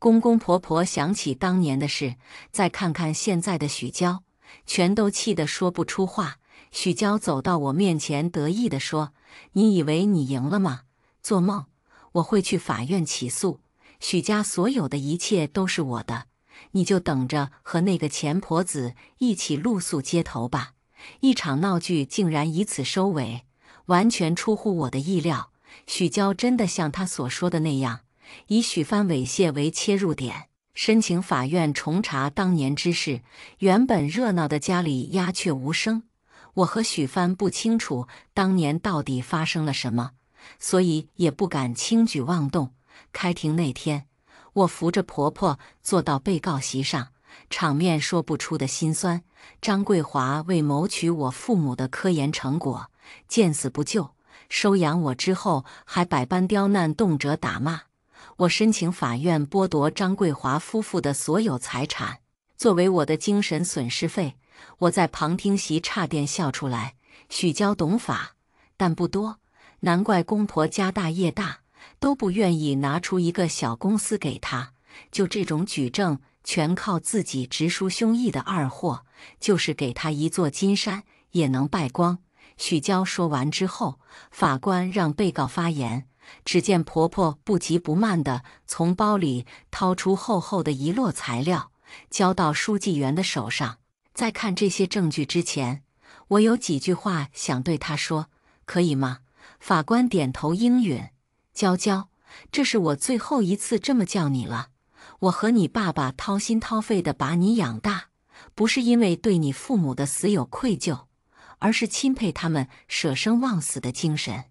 公公婆婆想起当年的事，再看看现在的许娇，全都气得说不出话。许娇走到我面前，得意地说：“你以为你赢了吗？做梦！我会去法院起诉。许家所有的一切都是我的，你就等着和那个钱婆子一起露宿街头吧！”一场闹剧竟然以此收尾，完全出乎我的意料。许娇真的像她所说的那样，以许帆猥亵为切入点，申请法院重查当年之事。原本热闹的家里鸦雀无声。我和许帆不清楚当年到底发生了什么，所以也不敢轻举妄动。开庭那天，我扶着婆婆坐到被告席上，场面说不出的心酸。张桂华为谋取我父母的科研成果，见死不救，收养我之后还百般刁难，动辄打骂。我申请法院剥夺张桂华夫妇的所有财产，作为我的精神损失费。我在旁听席差点笑出来。许娇懂法，但不多，难怪公婆家大业大，都不愿意拿出一个小公司给她。就这种举证全靠自己直抒胸臆的二货，就是给她一座金山也能败光。许娇说完之后，法官让被告发言。只见婆婆不急不慢地从包里掏出厚厚的一摞材料，交到书记员的手上。在看这些证据之前，我有几句话想对他说，可以吗？法官点头应允。娇娇，这是我最后一次这么叫你了。我和你爸爸掏心掏肺的把你养大，不是因为对你父母的死有愧疚，而是钦佩他们舍生忘死的精神。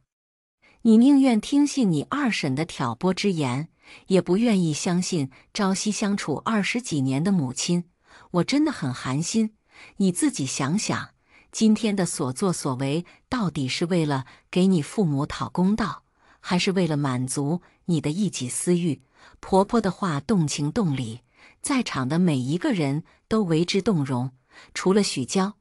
你宁愿听信你二婶的挑拨之言，也不愿意相信朝夕相处20几年的母亲。我真的很寒心，你自己想想，今天的所作所为到底是为了给你父母讨公道，还是为了满足你的一己私欲？婆婆的话动情动理，在场的每一个人都为之动容，除了许娇。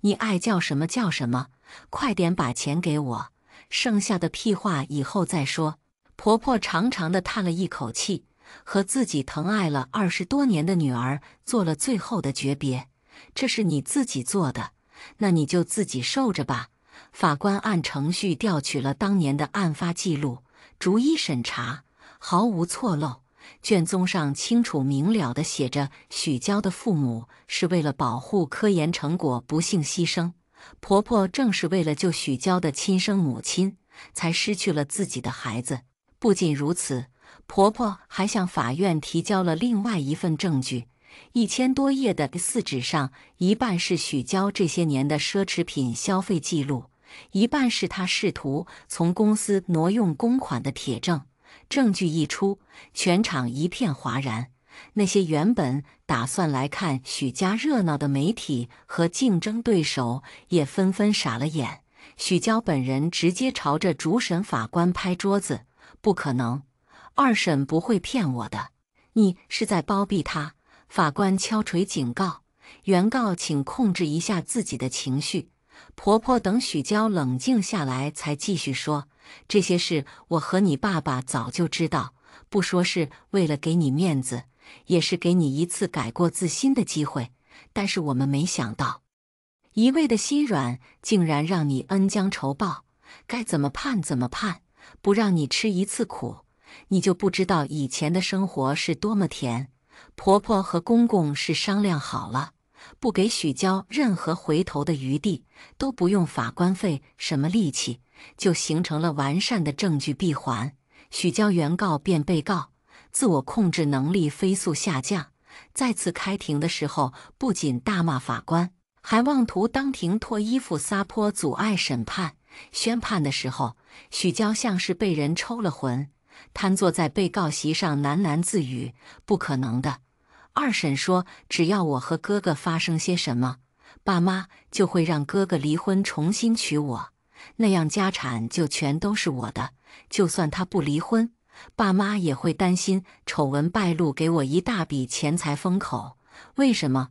你爱叫什么叫什么，快点把钱给我，剩下的屁话以后再说。婆婆长长的叹了一口气，和自己疼爱了20多年的女儿做了最后的诀别。这是你自己做的，那你就自己受着吧。法官按程序调取了当年的案发记录，逐一审查，毫无错漏。卷宗上清楚明了地写着，许娇的父母是为了保护科研成果不幸牺牲，婆婆正是为了救许娇的亲生母亲，才失去了自己的孩子。不仅如此，婆婆还向法院提交了另外一份证据，1000多页的A4纸上，一半是许娇这些年的奢侈品消费记录，一半是她试图从公司挪用公款的铁证。证据一出，全场一片哗然。那些原本打算来看许家热闹的媒体和竞争对手也纷纷傻了眼。许娇本人直接朝着主审法官拍桌子：“不可能！二婶不会骗我的，你是在包庇她！”法官敲锤警告：“原告请控制一下自己的情绪。”婆婆等许娇冷静下来才继续说：“这些事我和你爸爸早就知道，不说是为了给你面子，也是给你一次改过自新的机会。但是我们没想到，一味的心软竟然让你恩将仇报，该怎么判怎么判，不让你吃一次苦。你就不知道以前的生活是多么甜。”婆婆和公公是商量好了，不给许娇任何回头的余地，都不用法官费什么力气，就形成了完善的证据闭环。许娇原告变被告，自我控制能力飞速下降，再次开庭的时候，不仅大骂法官，还妄图当庭脱衣服撒泼，阻碍审判。宣判的时候，许娇像是被人抽了魂，瘫坐在被告席上喃喃自语：“不可能的。”二审说：“只要我和哥哥发生些什么，爸妈就会让哥哥离婚，重新娶我，那样家产就全都是我的。就算他不离婚，爸妈也会担心丑闻败露，给我一大笔钱财封口。为什么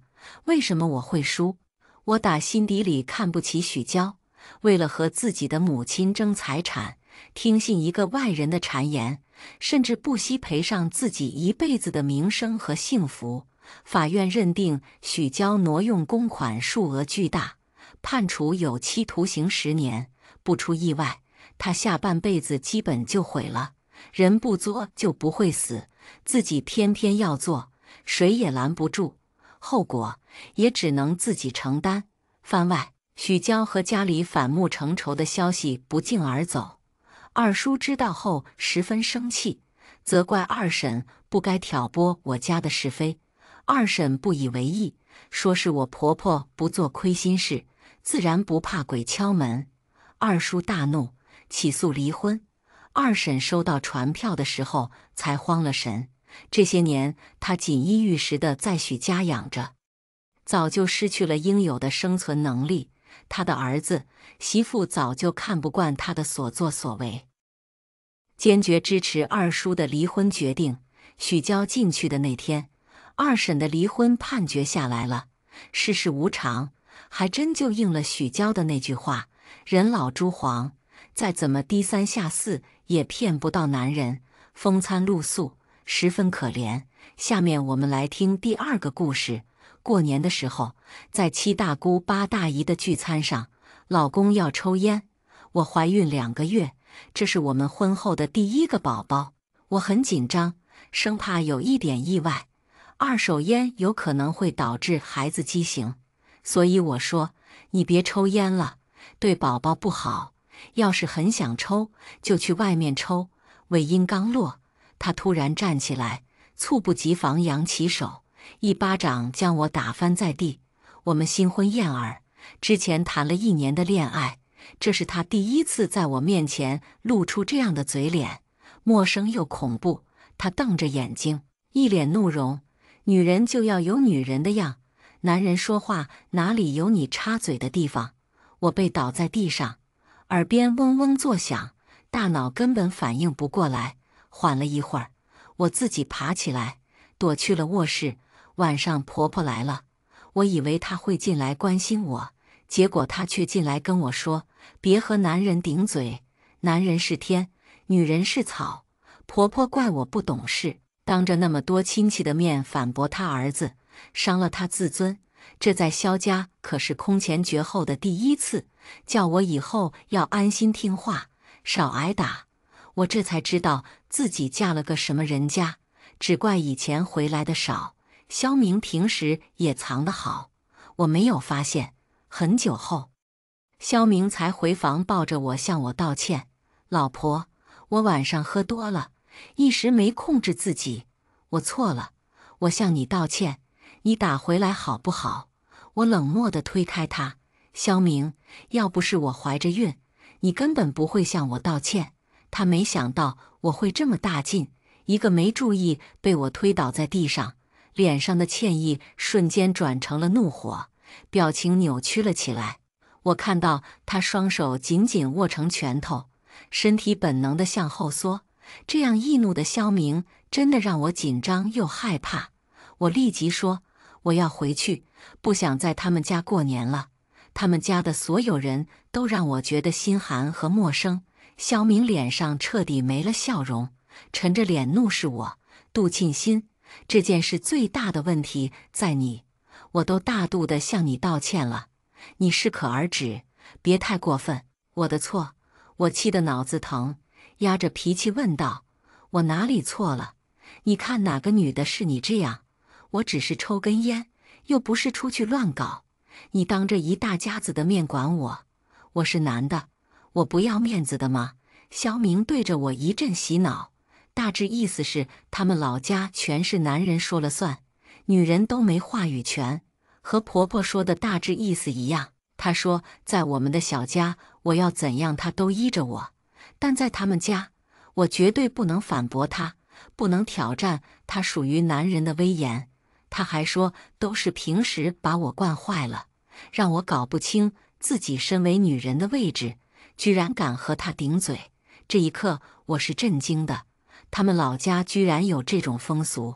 我会输？我打心底里看不起许娇。为了和自己的母亲争财产，听信一个外人的谗言，甚至不惜赔上自己一辈子的名声和幸福。”法院认定许娇挪用公款数额巨大，判处有期徒刑10年。不出意外，她下半辈子基本就毁了。人不作就不会死，自己偏偏要做，谁也拦不住，后果也只能自己承担。番外，许娇和家里反目成仇的消息不胫而走。二叔知道后十分生气，责怪二婶不该挑拨我家的是非。二婶不以为意，说是我婆婆不做亏心事，自然不怕鬼敲门。二叔大怒，起诉离婚。二婶收到传票的时候才慌了神，这些年她锦衣玉食的在许家养着，早就失去了应有的生存能力。她的儿子、媳妇早就看不惯她的所作所为，坚决支持二叔的离婚决定。许娇进去的那天，二婶的离婚判决下来了。世事无常，还真就应了许娇的那句话：人老珠黄，再怎么低三下四也骗不到男人，风餐露宿，十分可怜。下面我们来听第二个故事。过年的时候，在七大姑八大姨的聚餐上，老公要抽烟。我怀孕2个月，这是我们婚后的第1个宝宝，我很紧张，生怕有一点意外，二手烟有可能会导致孩子畸形。所以我说：“你别抽烟了，对宝宝不好。要是很想抽，就去外面抽。”尾音刚落，他突然站起来，猝不及防扬起手，一巴掌将我打翻在地。我们新婚燕尔，之前谈了1年的恋爱，这是他第1次在我面前露出这样的嘴脸，陌生又恐怖。他瞪着眼睛，一脸怒容：“女人就要有女人的样，男人说话哪里有你插嘴的地方？”我被倒在地上，耳边嗡嗡作响，大脑根本反应不过来。缓了一会儿，我自己爬起来，躲去了卧室。晚上婆婆来了，我以为她会进来关心我，结果她却进来跟我说：“别和男人顶嘴，男人是天，女人是草。”婆婆怪我不懂事，当着那么多亲戚的面反驳他儿子，伤了他自尊。这在萧家可是空前绝后的第1次，叫我以后要安心听话，少挨打。我这才知道自己嫁了个什么人家，只怪以前回来的少，萧明平时也藏得好，我没有发现。很久后，萧明才回房，抱着我向我道歉：“老婆，我晚上喝多了，一时没控制自己，我错了，我向你道歉，你打回来好不好？”我冷漠地推开他：“萧明，要不是我怀着孕，你根本不会向我道歉。”他没想到我会这么大劲，一个没注意被我推倒在地上，脸上的歉意瞬间转成了怒火，表情扭曲了起来。我看到他双手紧紧握成拳头，身体本能地向后缩。这样易怒的萧明真的让我紧张又害怕。我立即说：“我要回去，不想在他们家过年了。”他们家的所有人都让我觉得心寒和陌生。萧明脸上彻底没了笑容，沉着脸怒视我：“杜沁鑫，这件事最大的问题在你，我都大度地向你道歉了，你适可而止，别太过分。”“我的错？”我气得脑子疼，压着脾气问道：“我哪里错了？你看哪个女的是你这样？我只是抽根烟，又不是出去乱搞。你当着一大家子的面管我，我是男的，我不要面子的吗？”萧明对着我一阵洗脑，大致意思是他们老家全是男人说了算，女人都没话语权，和婆婆说的大致意思一样。她说，在我们的小家，我要怎样她都依着我，但在他们家，我绝对不能反驳她，不能挑战她属于男人的威严。她还说，都是平时把我惯坏了，让我搞不清自己身为女人的位置，居然敢和她顶嘴。这一刻，我是震惊的。 他们老家居然有这种风俗。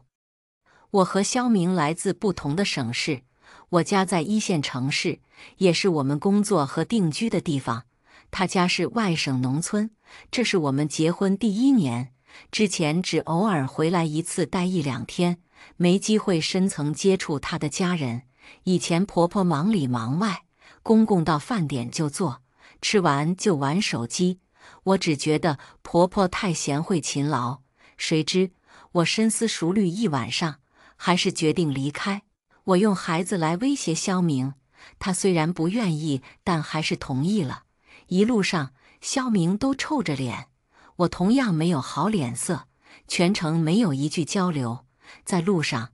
我和肖明来自不同的省市，我家在一线城市，也是我们工作和定居的地方。他家是外省农村，这是我们结婚第一年，之前只偶尔回来一次，待一两天，没机会深层接触他的家人。以前婆婆忙里忙外，公公到饭点就做，吃完就玩手机。我只觉得婆婆太贤惠勤劳。 谁知我深思熟虑一晚上，还是决定离开。我用孩子来威胁肖明，他虽然不愿意，但还是同意了。一路上，肖明都臭着脸，我同样没有好脸色，全程没有一句交流。在路上，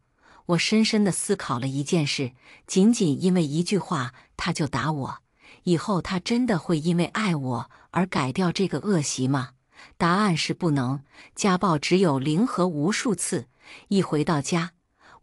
我深深地思考了一件事：仅仅因为一句话，他就打我，以后他真的会因为爱我而改掉这个恶习吗？ 答案是不能，家暴只有零和无数次。一回到家，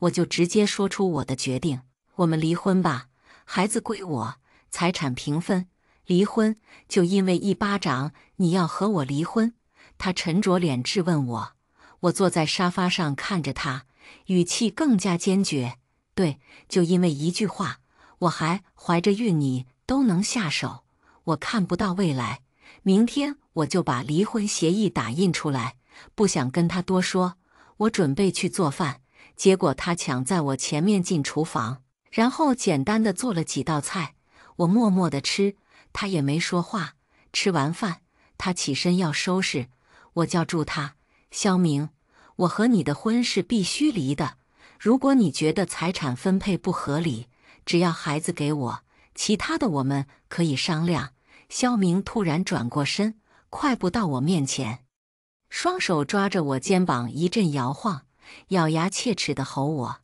我就直接说出我的决定：我们离婚吧，孩子归我，财产平分。离婚就因为一巴掌，你要和我离婚？他沉着脸质问我，我坐在沙发上看着他，语气更加坚决：对，就因为一句话，我还怀着孕，你都能下手？我看不到未来。 明天我就把离婚协议打印出来，不想跟他多说。我准备去做饭，结果他抢在我前面进厨房，然后简单的做了几道菜。我默默的吃，他也没说话。吃完饭，他起身要收拾，我叫住他：“肖明，我和你的婚是必须离的。如果你觉得财产分配不合理，只要孩子给我，其他的我们可以商量。” 肖明突然转过身，快步到我面前，双手抓着我肩膀一阵摇晃，咬牙切齿地吼我：“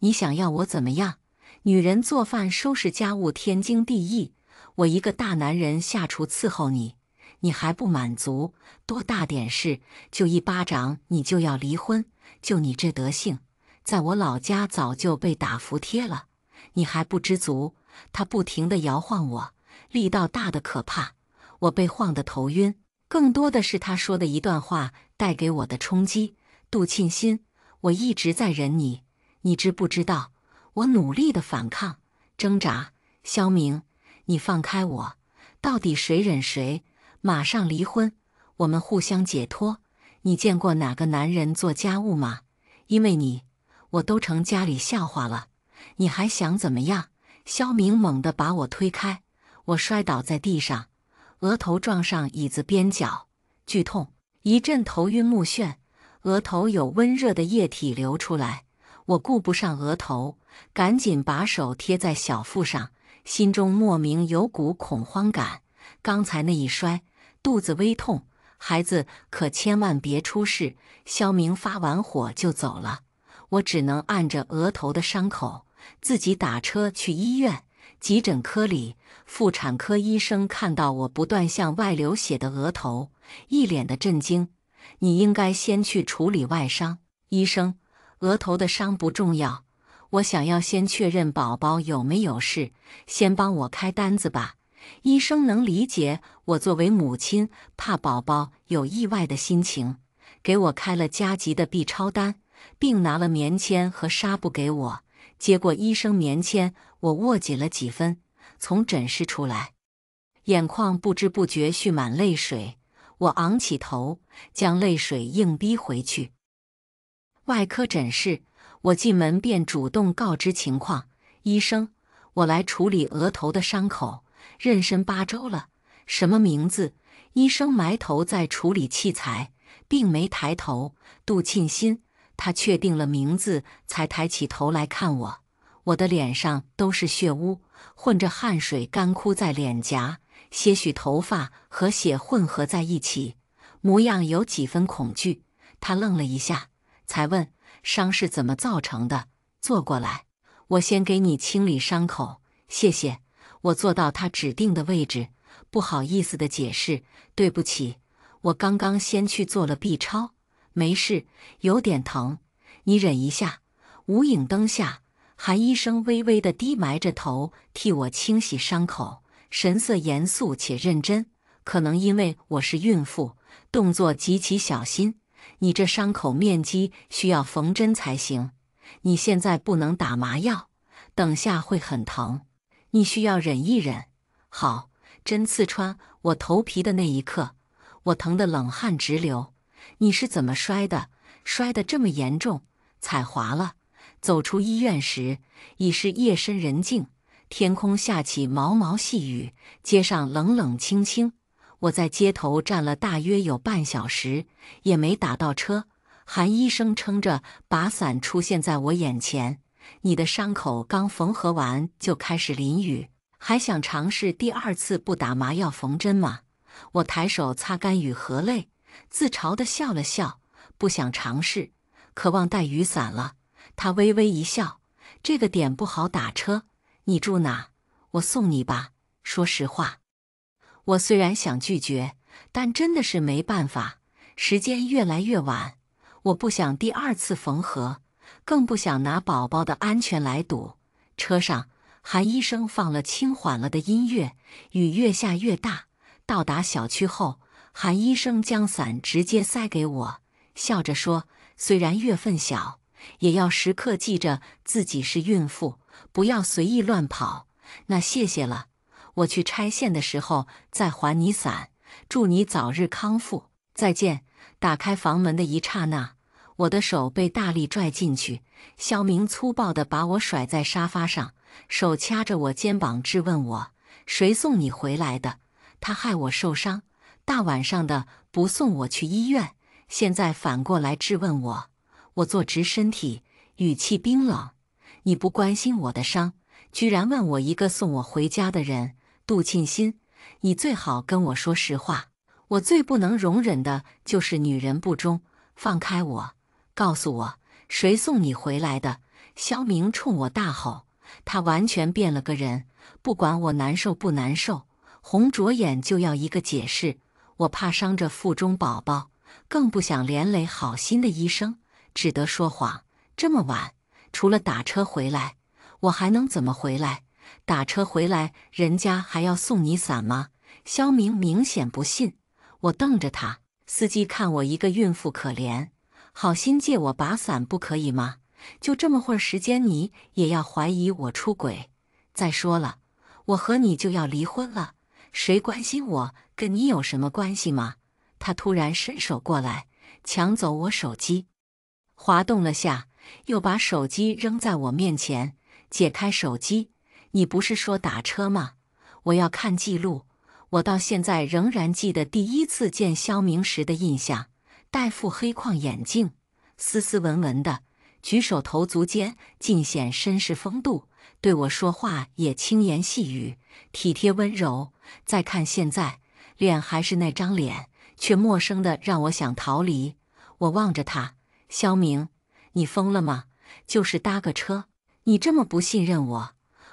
你想要我怎么样？女人做饭、收拾家务天经地义，我一个大男人下厨伺候你，你还不满足？多大点事？就一巴掌你就要离婚？就你这德性，在我老家早就被打服帖了，你还不知足？”他不停地摇晃我。 力道大的可怕，我被晃得头晕。更多的是他说的一段话带给我的冲击。杜沁心，我一直在忍你，你知不知道？我努力的反抗、挣扎。肖明，你放开我！到底谁忍谁？马上离婚，我们互相解脱。你见过哪个男人做家务吗？因为你，我都成家里笑话了。你还想怎么样？肖明猛地把我推开。 我摔倒在地上，额头撞上椅子边角，剧痛，一阵头晕目眩，额头有温热的液体流出来。我顾不上额头，赶紧把手贴在小腹上，心中莫名有股恐慌感。刚才那一摔，肚子微痛，孩子可千万别出事。肖明发完火就走了，我只能按着额头的伤口，自己打车去医院。 急诊科里，妇产科医生看到我不断向外流血的额头，一脸的震惊。你应该先去处理外伤。医生，额头的伤不重要，我想要先确认宝宝有没有事，先帮我开单子吧。医生能理解我作为母亲怕宝宝有意外的心情，给我开了加急的 B 超单，并拿了棉签和纱布给我。 接过医生棉签，我握紧了几分，从诊室出来，眼眶不知不觉蓄满泪水。我昂起头，将泪水硬逼回去。外科诊室，我进门便主动告知情况：医生，我来处理额头的伤口，妊娠8周了。什么名字？医生埋头在处理器材，并没抬头。杜沁心。 他确定了名字，才抬起头来看我。我的脸上都是血污，混着汗水干枯在脸颊，些许头发和血混合在一起，模样有几分恐惧。他愣了一下，才问：“伤是怎么造成的？”坐过来，我先给你清理伤口。”谢谢。我坐到他指定的位置，不好意思地解释：“对不起，我刚刚先去做了 B 超，没事，有点疼，你忍一下。”无影灯下，韩医生微微地低埋着头，替我清洗伤口，神色严肃且认真。可能因为我是孕妇，动作极其小心。你这伤口面积需要缝针才行，你现在不能打麻药，等下会很疼，你需要忍一忍。好，针刺穿我头皮的那一刻，我疼得冷汗直流。你是怎么摔的？摔得这么严重？踩滑了。走出医院时，已是夜深人静，天空下起毛毛细雨，街上冷冷清清。我在街头站了大约有半小时，也没打到车。韩医生撑着把伞出现在我眼前：“你的伤口刚缝合完就开始淋雨，还想尝试第二次不打麻药缝针吗？”我抬手擦干雨和泪，自嘲地笑了笑：“不想尝试，可忘带雨伞了。”他微微一笑，这个点不好打车，你住哪？我送你吧。说实话，我虽然想拒绝，但真的是没办法。时间越来越晚，我不想第二次缝合，更不想拿宝宝的安全来赌。车上，韩医生放了轻缓了的音乐，雨越下越大。到达小区后，韩医生将伞直接塞给我，笑着说：“虽然月份小，也要时刻记着自己是孕妇，不要随意乱跑。那谢谢了，我去拆线的时候再还你伞，祝你早日康复，再见。”打开房门的一刹那，我的手被大力拽进去，肖明粗暴地把我甩在沙发上，手掐着我肩膀质问我：“谁送你回来的？他害我受伤，大晚上的不送我去医院，现在反过来质问我。”我坐直身体，语气冰冷：“你不关心我的伤，居然问我一个送我回家的人。杜沁鑫，你最好跟我说实话。我最不能容忍的就是女人不忠。放开我，告诉我谁送你回来的！”肖明冲我大吼，他完全变了个人，不管我难受不难受，红着眼就要一个解释。我怕伤着腹中宝宝，更不想连累好心的医生，只得说谎。这么晚，除了打车回来，我还能怎么回来？打车回来，人家还要送你伞吗？肖明明显不信，我瞪着他。司机看我一个孕妇可怜，好心借我把伞不可以吗？就这么会儿时间，你也要怀疑我出轨？再说了，我和你就要离婚了，谁关心我跟你有什么关系吗？他突然伸手过来，抢走我手机，滑动了下，又把手机扔在我面前。解开手机：“你不是说打车吗？我要看记录。”我到现在仍然记得第一次见肖明时的印象：戴副黑框眼镜，斯斯文文的，举手投足间尽显绅士风度，对我说话也轻言细语，体贴温柔。再看现在，脸还是那张脸，却陌生的让我想逃离。我望着他：“肖明，你疯了吗？就是搭个车，你这么不信任我？”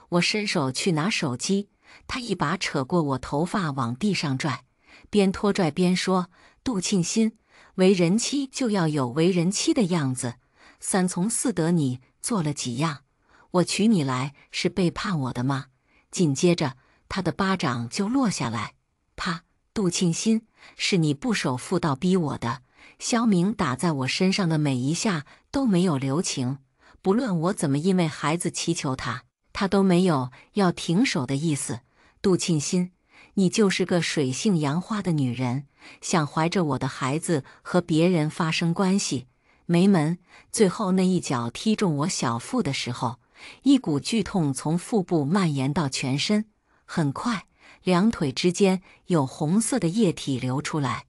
我伸手去拿手机，他一把扯过我头发往地上拽，边拖拽边说：“杜沁鑫，为人妻就要有为人妻的样子，三从四德你做了几样？我娶你来是背叛我的吗？”紧接着他的巴掌就落下来，啪！“杜沁鑫，是你不守妇道逼我的。”肖明打在我身上的每一下都没有留情，不论我怎么因为孩子祈求他，他都没有要停手的意思。“杜沁鑫，你就是个水性杨花的女人，想怀着我的孩子和别人发生关系，没门！”最后那一脚踢中我小腹的时候，一股剧痛从腹部蔓延到全身，很快两腿之间有红色的液体流出来。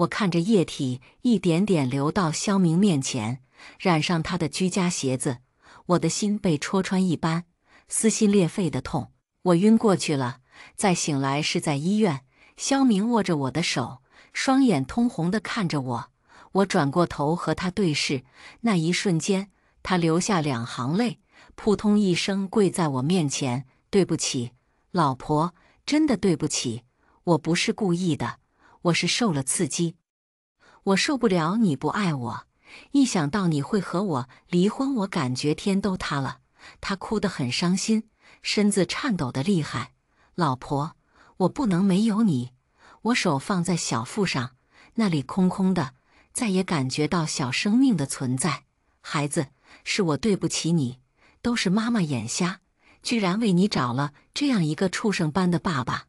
我看着液体一点点流到肖明面前，染上他的居家鞋子，我的心被戳穿一般，撕心裂肺的痛。我晕过去了，再醒来是在医院。肖明握着我的手，双眼通红地看着我。我转过头和他对视，那一瞬间，他流下两行泪，扑通一声跪在我面前：“对不起，老婆，真的对不起，我不是故意的，我是受了刺激。我受不了你不爱我，一想到你会和我离婚，我感觉天都塌了。”他哭得很伤心，身子颤抖得厉害。“老婆，我不能没有你。”我手放在小腹上，那里空空的，再也感觉到小生命的存在。“孩子，是我对不起你，都是妈妈眼瞎，居然为你找了这样一个畜生般的爸爸。”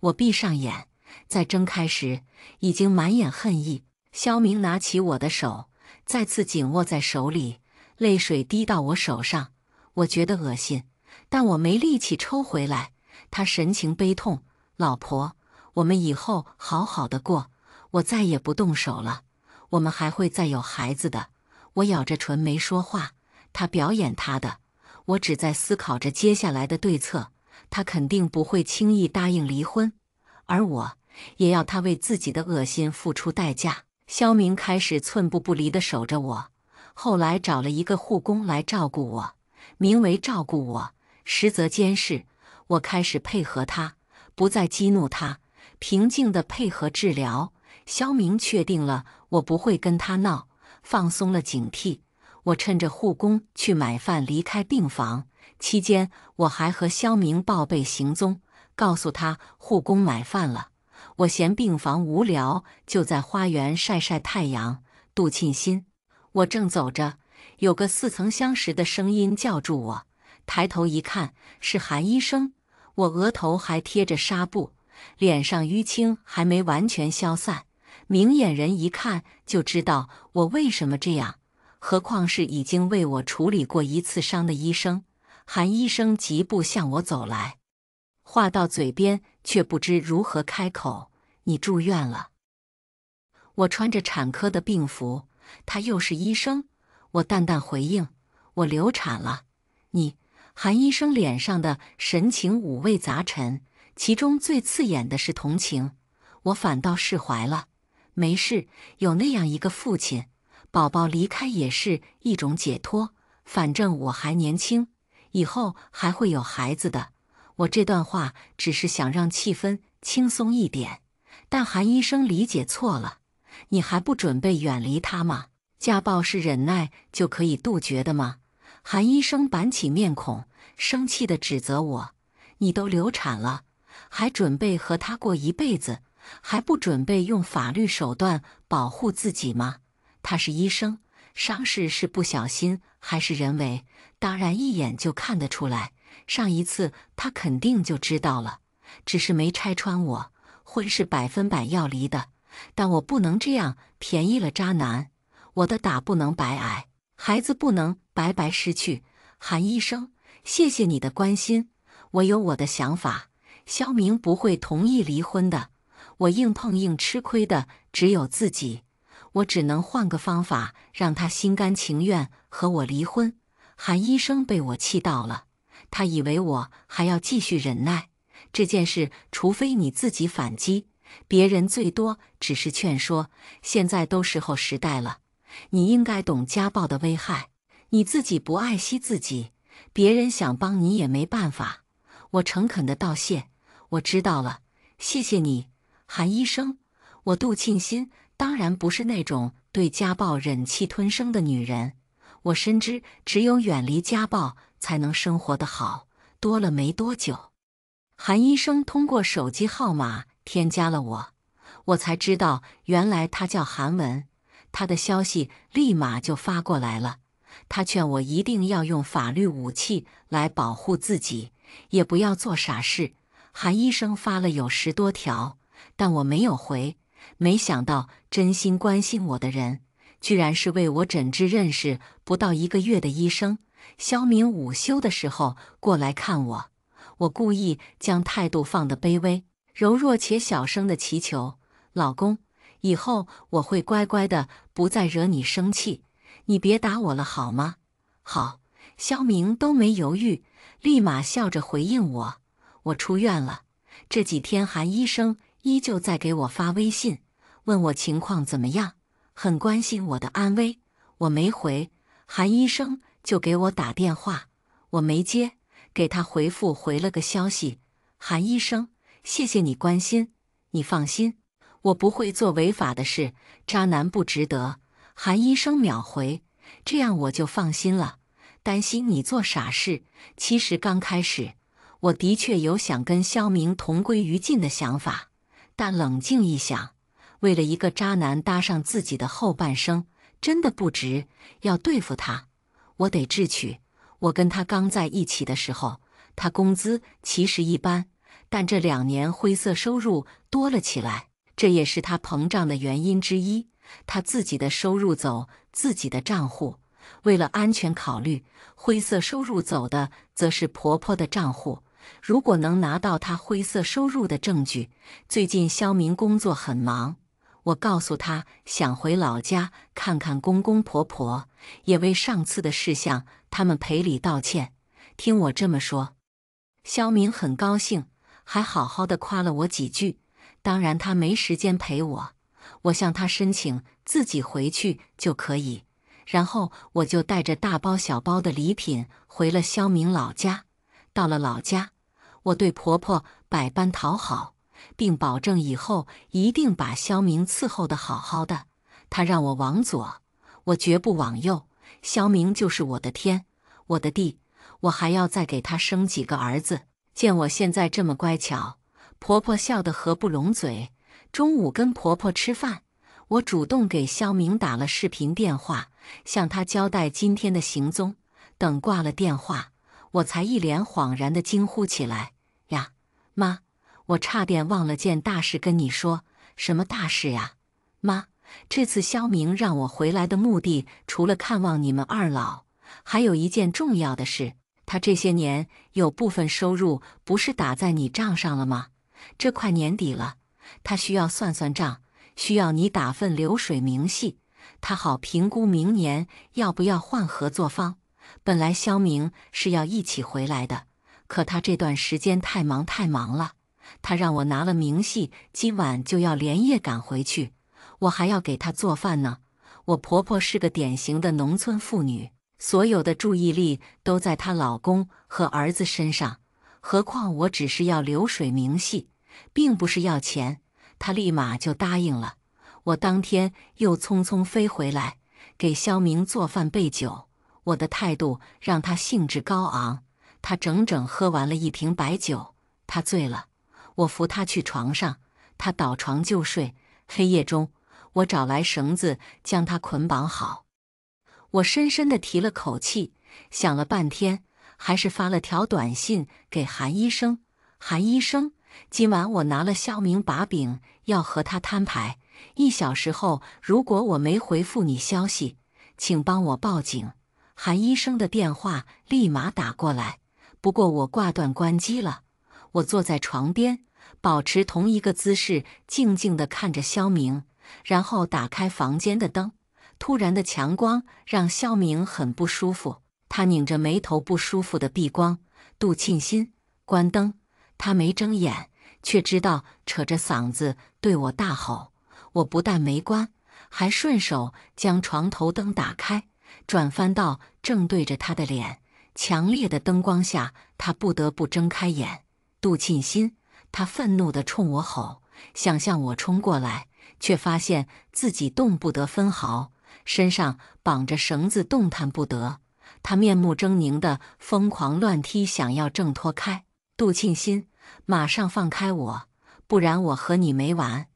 我闭上眼，再睁开时，已经满眼恨意。肖明拿起我的手，再次紧握在手里，泪水滴到我手上。我觉得恶心，但我没力气抽回来。他神情悲痛：“老婆，我们以后好好的过，我再也不动手了，我们还会再有孩子的。”我咬着唇没说话，他表演他的，我只在思考着接下来的对策。他肯定不会轻易答应离婚，而我也要他为自己的恶心付出代价。肖明开始寸步不离地守着我，后来找了一个护工来照顾我，名为照顾我，实则监视。我开始配合他，不再激怒他，平静地配合治疗。肖明确定了我不会跟他闹，放松了警惕。我趁着护工去买饭离开病房期间，我还和肖明报备行踪，告诉他护工买饭了。我嫌病房无聊，就在花园晒晒太阳，度尽心。我正走着，有个似曾相识的声音叫住我，抬头一看，是韩医生。我额头还贴着纱布，脸上淤青还没完全消散，明眼人一看就知道我为什么这样，何况是已经为我处理过一次伤的医生。韩医生疾步向我走来，话到嘴边却不知如何开口：“你住院了。”我穿着产科的病服，他又是医生，我淡淡回应：“我流产了。”“你？”韩医生脸上的神情五味杂陈，其中最刺眼的是同情。我反倒释怀了，没事，有那样一个父亲，宝宝离开也是一种解脱，反正我还年轻，以后还会有孩子的。我这段话只是想让气氛轻松一点，但韩医生理解错了。“你还不准备远离他吗？家暴是忍耐就可以杜绝的吗？”韩医生板起面孔，生气地指责我：“你都流产了，还准备和他过一辈子，还不准备用法律手段保护自己吗？”他是医生，伤势是不小心还是人为，当然一眼就看得出来。上一次他肯定就知道了，只是没拆穿我。婚是100%要离的，但我不能这样便宜了渣男，我的打不能白挨，孩子不能白白失去。韩医生，谢谢你的关心，我有我的想法，肖明不会同意离婚的，我硬碰硬吃亏的只有自己，我只能换个方法让他心甘情愿和我离婚。韩医生被我气到了，他以为我还要继续忍耐这件事，除非你自己反击，别人最多只是劝说。现在都时代了，你应该懂家暴的危害，你自己不爱惜自己，别人想帮你也没办法。我诚恳地道谢：“我知道了，谢谢你，韩医生。”我杜庆心当然不是那种对家暴忍气吞声的女人，我深知只有远离家暴才能生活得好。多了没多久，韩医生通过手机号码添加了我，我才知道原来他叫韩文。他的消息立马就发过来了，他劝我一定要用法律武器来保护自己，也不要做傻事。韩医生发了有10多条，但我没有回。没想到真心关心我的人，居然是为我诊治认识不到1个月的医生。肖明午休的时候过来看我，我故意将态度放得卑微柔弱且小声的祈求：“老公，以后我会乖乖的，不再惹你生气，你别打我了好吗？”“好。”肖明都没犹豫，立马笑着回应我：“我出院了。”这几天韩医生依旧在给我发微信，问我情况怎么样，很关心我的安危。我没回，韩医生就给我打电话：“我没接，给他回复回了个消息：“韩医生，谢谢你关心，你放心，我不会做违法的事，渣男不值得。”韩医生秒回：“这样我就放心了，担心你做傻事。”其实刚开始，我的确有想跟肖明同归于尽的想法，但冷静一想，为了一个渣男搭上自己的后半生，真的不值。要对付他，我得智取。我跟他刚在一起的时候，他工资其实一般，但这2年灰色收入多了起来，这也是他膨胀的原因之一。他自己的收入走自己的账户，为了安全考虑，灰色收入走的则是婆婆的账户。如果能拿到他灰色收入的证据，最近肖明工作很忙，我告诉他想回老家看看公公婆婆，也为上次的事向他们赔礼道歉。听我这么说，肖明很高兴，还好好的夸了我几句。当然他没时间陪我，我向他申请自己回去就可以，然后我就带着大包小包的礼品回了肖明老家。到了老家，我对婆婆百般讨好，并保证以后一定把肖明伺候得好好的。她让我往左，我绝不往右。肖明就是我的天，我的地，我还要再给他生几个儿子。见我现在这么乖巧，婆婆笑得合不拢嘴。中午跟婆婆吃饭，我主动给肖明打了视频电话，向他交代今天的行踪。等挂了电话，我才一脸恍然地惊呼起来：“呀，妈，我差点忘了件大事跟你说。”“什么大事呀？”“妈，这次肖明让我回来的目的，除了看望你们二老，还有一件重要的事。他这些年有部分收入不是打在你账上了吗？这快年底了，他需要算算账，需要你打份流水明细，他好评估明年要不要换合作方。”本来肖明是要一起回来的，可他这段时间太忙了。他让我拿了明细，今晚就要连夜赶回去，我还要给他做饭呢。我婆婆是个典型的农村妇女，所有的注意力都在她老公和儿子身上，何况我只是要流水明细，并不是要钱。她立马就答应了。我当天又匆匆飞回来，给肖明做饭备酒。我的态度让他兴致高昂，他整整喝完了1瓶白酒，他醉了。我扶他去床上，他倒床就睡。黑夜中，我找来绳子将他捆绑好。我深深地提了口气，想了半天，还是发了条短信给韩医生：“韩医生，今晚我拿了肖明把柄，要和他摊牌。1小时后，如果我没回复你消息，请帮我报警。”韩医生的电话立马打过来，不过我挂断关机了。我坐在床边，保持同一个姿势，静静地看着肖明，然后打开房间的灯。突然的强光让肖明很不舒服，他拧着眉头，不舒服的避光。杜沁心，关灯。他没睁眼，却知道扯着嗓子对我大吼。我不但没关，还顺手将床头灯打开，转翻到正对着他的脸。强烈的灯光下，他不得不睁开眼。“杜沁心！”他愤怒地冲我吼，想向我冲过来，却发现自己动不得分毫，身上绑着绳子动弹不得。他面目狰狞地疯狂乱踢，想要挣脱开。“杜沁心，马上放开我，不然我和你没完！”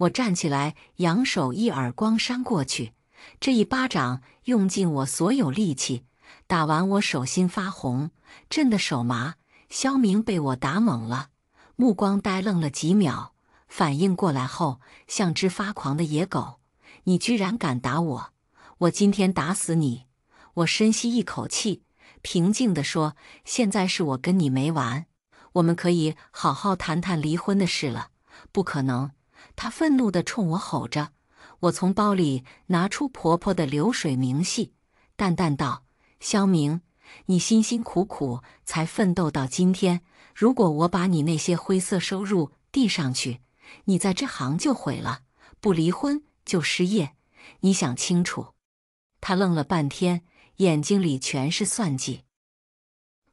我站起来，扬手一耳光扇过去。这一巴掌用尽我所有力气，打完我手心发红，震得手麻。肖明被我打懵了，目光呆愣了几秒，反应过来后像只发狂的野狗：“你居然敢打我！我今天打死你！”我深吸一口气，平静地说：“现在是我跟你没完，我们可以好好谈谈离婚的事了。”“不可能！”他愤怒地冲我吼着。我从包里拿出婆婆的流水明细，淡淡道：“肖明，你辛辛苦苦才奋斗到今天，如果我把你那些灰色收入递上去，你在这行就毁了，不离婚就失业，你想清楚。”他愣了半天，眼睛里全是算计。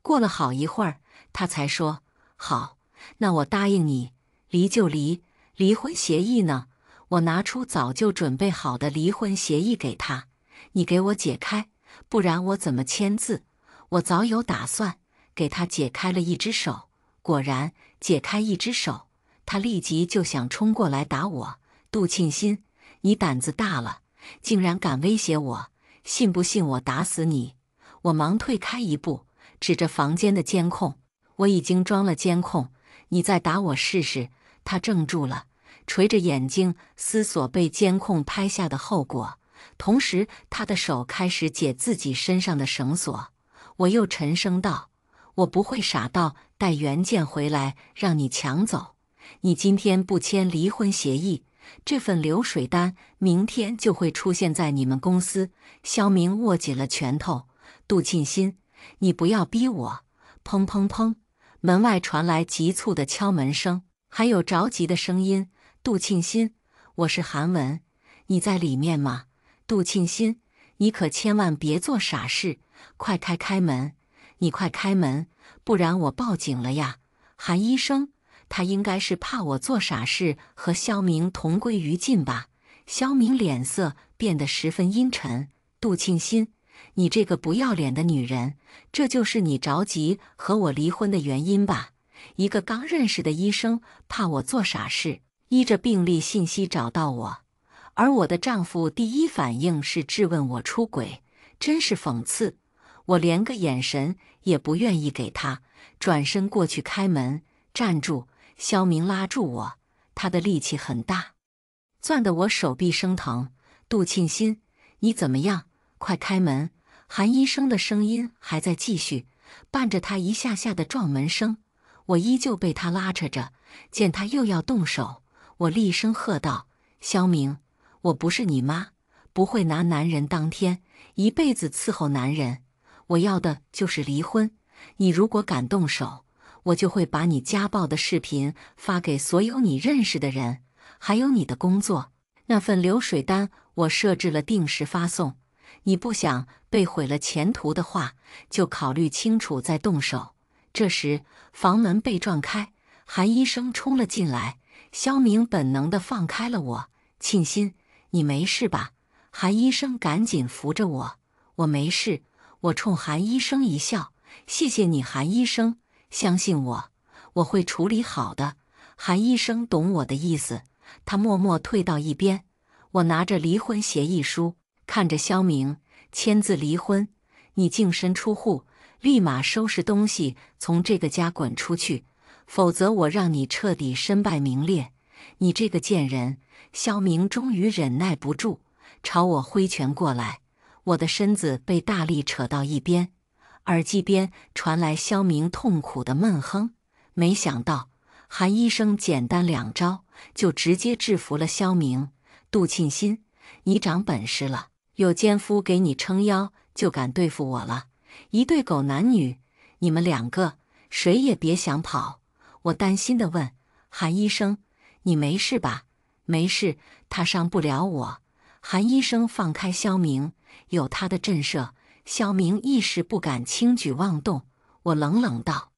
过了好一会儿，他才说：“好，那我答应你，离就离。离婚协议呢？”我拿出早就准备好的离婚协议给他：“你给我解开，不然我怎么签字？”我早有打算，给他解开了一只手。果然，解开一只手，他立即就想冲过来打我。杜沁鑫，你胆子大了，竟然敢威胁我！信不信我打死你？我忙退开一步，指着房间的监控：“我已经装了监控，你再打我试试。”他怔住了，垂着眼睛思索被监控拍下的后果，同时他的手开始解自己身上的绳索。我又沉声道：“我不会傻到带原件回来让你抢走。你今天不签离婚协议，这份流水单明天就会出现在你们公司。”肖明握紧了拳头：“杜沁鑫，你不要逼我！”砰砰砰，门外传来急促的敲门声，还有着急的声音：“杜沁鑫，我是韩文，你在里面吗？杜沁鑫，你可千万别做傻事，快开门！你快开门，不然我报警了呀！”韩医生，他应该是怕我做傻事和肖明同归于尽吧？肖明脸色变得十分阴沉：“杜沁鑫，你这个不要脸的女人，这就是你着急和我离婚的原因吧？一个刚认识的医生怕我做傻事，依着病历信息找到我，而我的丈夫第一反应是质问我出轨，真是讽刺！”我连个眼神也不愿意给他，转身过去开门。站住！肖明拉住我，他的力气很大，攥得我手臂生疼。“杜沁鑫，你怎么样？快开门！”韩医生的声音还在继续，伴着他一下下的撞门声。我依旧被他拉扯着，见他又要动手，我厉声喝道：“肖明，我不是你妈，不会拿男人当天，一辈子伺候男人。我要的就是离婚。你如果敢动手，我就会把你家暴的视频发给所有你认识的人，还有你的工作。那份流水单我设置了定时发送，你不想被毁了前途的话，就考虑清楚再动手。”这时，房门被撞开，韩医生冲了进来。肖明本能地放开了我：“沁鑫，你没事吧？”韩医生赶紧扶着我：“我没事。”我冲韩医生一笑：“谢谢你，韩医生，相信我，我会处理好的。”韩医生懂我的意思，他默默退到一边。我拿着离婚协议书，看着肖明：“签字离婚，你净身出户，立马收拾东西从这个家滚出去，否则我让你彻底身败名裂！你这个贱人！”肖明终于忍耐不住，朝我挥拳过来。我的身子被大力扯到一边，耳机边传来肖明痛苦的闷哼。没想到韩医生简单两招就直接制服了肖明：“杜沁鑫，你长本事了，有奸夫给你撑腰，就敢对付我了！一对狗男女，你们两个谁也别想跑！”我担心地问：“韩医生，你没事吧？”“没事，他伤不了我。”韩医生放开肖明，有他的震慑，肖明一时不敢轻举妄动。我冷冷道：“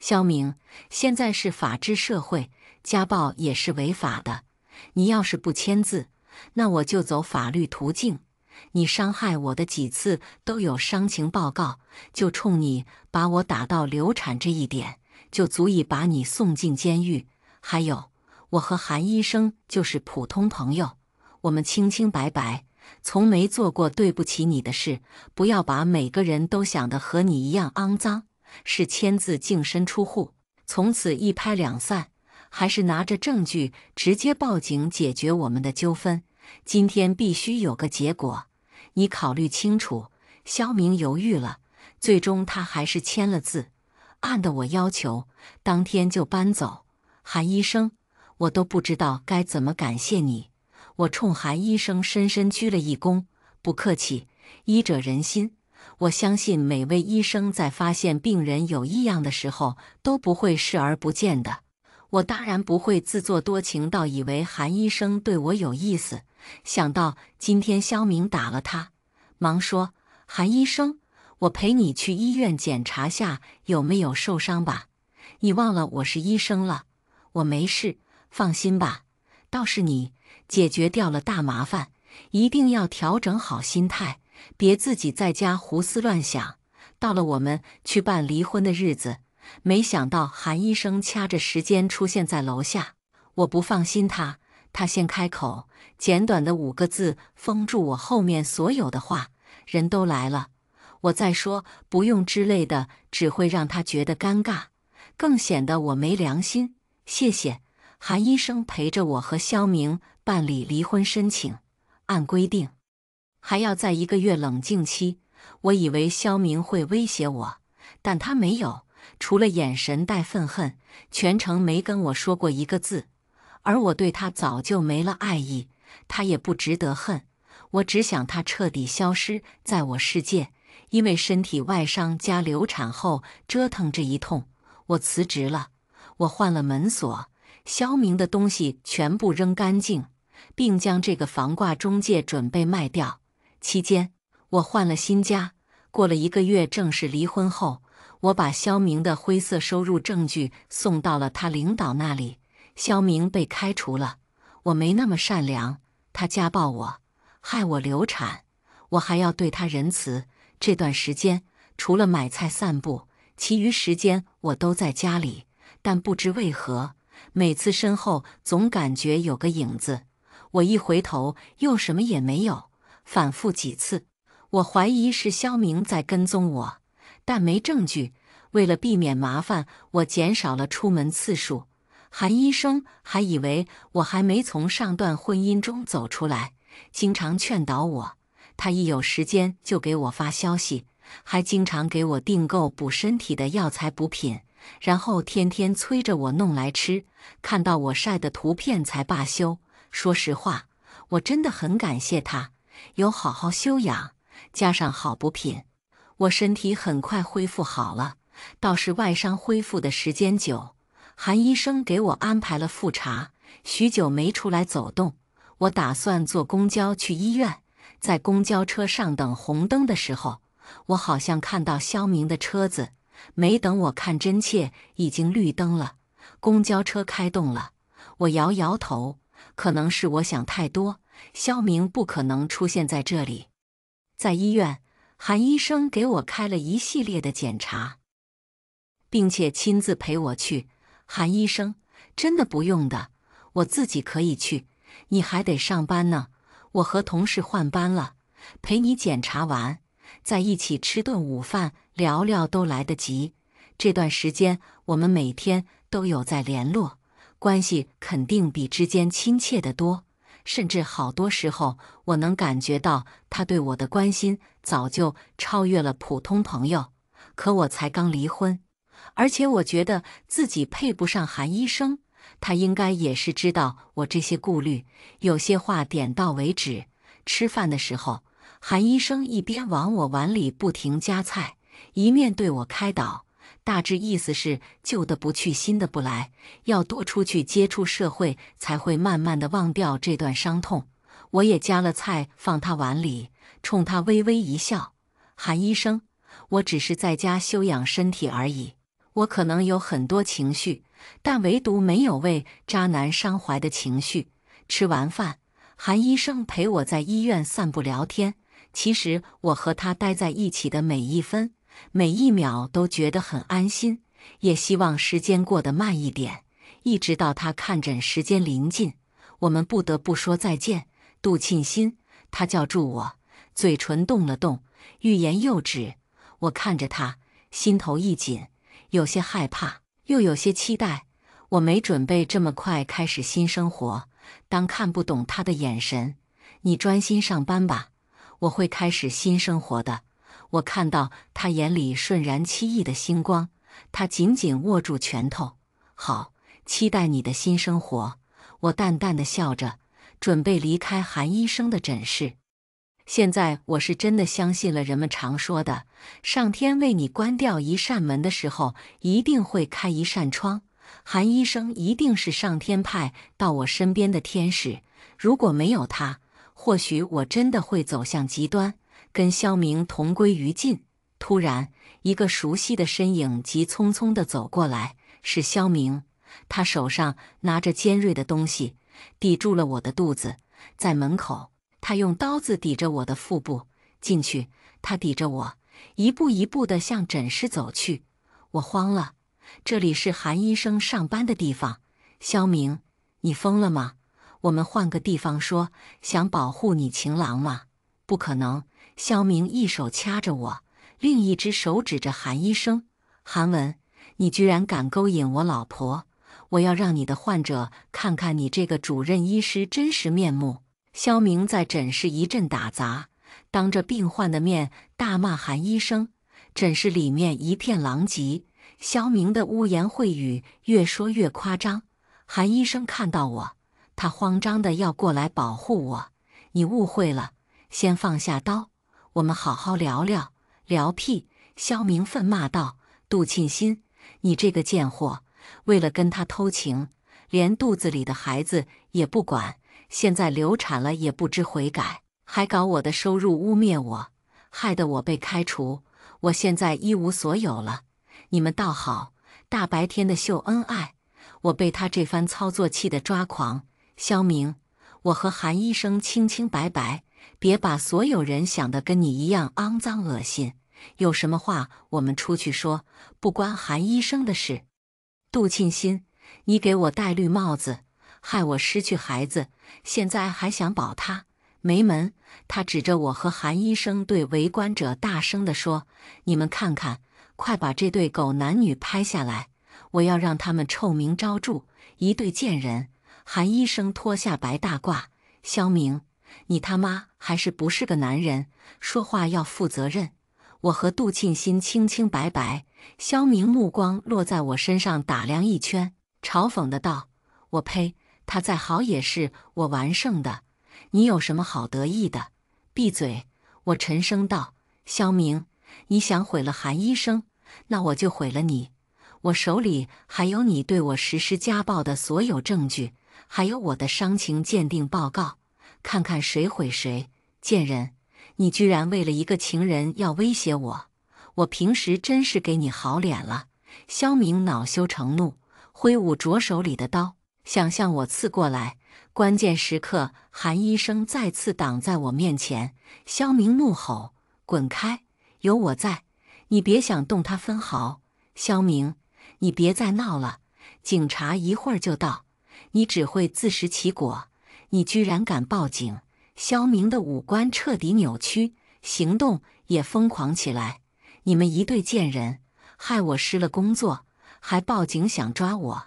肖明，现在是法治社会，家暴也是违法的。你要是不签字，那我就走法律途径。你伤害我的几次都有伤情报告，就冲你把我打到流产这一点，就足以把你送进监狱。还有，我和韩医生就是普通朋友，我们清清白白，从没做过对不起你的事。不要把每个人都想得和你一样肮脏，是签字净身出户，从此一拍两散，还是拿着证据直接报警解决我们的纠纷。今天必须有个结果，你考虑清楚。”肖明犹豫了，最终他还是签了字，按的我要求，当天就搬走。“韩医生，我都不知道该怎么感谢你。”我冲韩医生深鞠了一躬：“不客气，医者仁心。我相信每位医生在发现病人有异样的时候都不会视而不见的。我当然不会自作多情到以为韩医生对我有意思。”想到今天肖明打了他，忙说：“韩医生，我陪你去医院检查下有没有受伤吧。你忘了我是医生了，我没事，放心吧。倒是你解决掉了大麻烦，一定要调整好心态，别自己在家胡思乱想。到了我们去办离婚的日子，没想到韩医生掐着时间出现在楼下，我不放心他，他先开口，简短的5个字封住我后面所有的话。人都来了，我再说不用之类的，只会让他觉得尴尬，更显得我没良心。谢谢。韩医生陪着我和肖明办理离婚申请，按规定还要在1个月冷静期。我以为肖明会威胁我，但他没有，除了眼神带愤恨，全程没跟我说过1个字。而我对他早就没了爱意，他也不值得恨，我只想他彻底消失在我世界。因为身体外伤加流产后折腾这一通，我辞职了。我换了门锁，肖明的东西全部扔干净，并将这个房挂中介准备卖掉。期间我换了新家，过了1个月正式离婚后，我把肖明的灰色收入证据送到了他领导那里。肖明被开除了。我没那么善良，他家暴我，害我流产，我还要对他仁慈。这段时间除了买菜散步，其余时间我都在家里，但不知为何每次身后总感觉有个影子，我一回头又什么也没有。反复几次，我怀疑是肖明在跟踪我，但没证据。为了避免麻烦，我减少了出门次数。韩医生还以为我还没从上段婚姻中走出来，经常劝导我，他一有时间就给我发消息，还经常给我订购补身体的药材补品，然后天天催着我弄来吃，看到我晒的图片才罢休。说实话，我真的很感谢他，有好好休养，加上好补品，我身体很快恢复好了。倒是外伤恢复的时间久，韩医生给我安排了复查，许久没出来走动。我打算坐公交去医院，在公交车上等红灯的时候，我好像看到肖明的车子，没等我看真切，已经绿灯了。公交车开动了，我摇摇头，可能是我想太多，肖明不可能出现在这里。在医院，韩医生给我开了一系列的检查，并且亲自陪我去。韩医生真的不用的，我自己可以去，你还得上班呢，我和同事换班了，陪你检查完在一起吃顿午饭，聊聊都来得及。这段时间我们每天都有在联络，关系肯定比之间亲切得多，甚至好多时候我能感觉到他对我的关心早就超越了普通朋友。可我才刚离婚，而且我觉得自己配不上韩医生，他应该也是知道我这些顾虑，有些话点到为止。吃饭的时候，韩医生一边往我碗里不停夹菜，一面对我开导，大致意思是旧的不去，新的不来，要多出去接触社会，才会慢慢的忘掉这段伤痛。我也夹了菜放他碗里，冲他微微一笑。韩医生，我只是在家休养身体而已，我可能有很多情绪，但唯独没有为渣男伤怀的情绪。吃完饭，韩医生陪我在医院散步聊天，其实我和他待在一起的每一分每一秒都觉得很安心，也希望时间过得慢一点。一直到他看诊时间临近，我们不得不说再见。杜沁鑫，他叫住我，嘴唇动了动，欲言又止。我看着他，心头一紧，有些害怕又有些期待。我没准备这么快开始新生活，当看不懂他的眼神，你专心上班吧，我会开始新生活的。我看到他眼里瞬然七亿的星光，他紧紧握住拳头。好，期待你的新生活。我淡淡的笑着，准备离开韩医生的诊室。现在我是真的相信了人们常说的，上天为你关掉一扇门的时候，一定会开一扇窗。韩医生一定是上天派到我身边的天使，如果没有他，或许我真的会走向极端，跟肖明同归于尽。突然，一个熟悉的身影急匆匆地走过来，是萧明。他手上拿着尖锐的东西，抵住了我的肚子。在门口，他用刀子抵着我的腹部。进去，他抵着我，一步一步地向诊室走去。我慌了，这里是韩医生上班的地方。萧明，你疯了吗？我们换个地方说。想保护你情郎吗？不可能！萧明一手掐着我，另一只手指着韩医生。韩文，你居然敢勾引我老婆！我要让你的患者看看你这个主任医师真实面目！萧明在诊室一阵打砸，当着病患的面大骂韩医生。诊室里面一片狼藉，萧明的污言秽语越说越夸张。韩医生看到我，他慌张的要过来保护我。你误会了，先放下刀，我们好好聊聊。聊屁！萧明愤骂道。杜沁鑫，你这个贱货，为了跟他偷情，连肚子里的孩子也不管，现在流产了也不知悔改，还搞我的收入污蔑我，害得我被开除。我现在一无所有了，你们倒好，大白天的秀恩爱，我被他这番操作气得抓狂。萧明，我和韩医生清清白白，别把所有人想得跟你一样肮脏恶心。有什么话我们出去说，不关韩医生的事。杜沁鑫，你给我戴绿帽子，害我失去孩子，现在还想保他？没门！他指着我和韩医生对围观者大声地说：“你们看看，快把这对狗男女拍下来，我要让他们臭名昭著，一对贱人！”韩医生脱下白大褂，萧明，你他妈还是不是个男人？说话要负责任。我和杜沁鑫清清白白。萧明目光落在我身上打量一圈，嘲讽的道：“我呸，他再好也是我完胜的，你有什么好得意的？”闭嘴！我沉声道：“萧明，你想毁了韩医生，那我就毁了你。我手里还有你对我实施家暴的所有证据，还有我的伤情鉴定报告，看看谁毁谁！贱人！你居然为了一个情人要威胁我，我平时真是给你好脸了！”萧明恼羞成怒，挥舞着手里的刀，想向我刺过来。关键时刻，韩医生再次挡在我面前。萧明怒吼：“滚开！有我在，你别想动他分毫！”萧明，你别再闹了，警察一会儿就到，你只会自食其果！你居然敢报警！萧明的五官彻底扭曲，行动也疯狂起来。你们一对贱人，害我失了工作，还报警想抓我，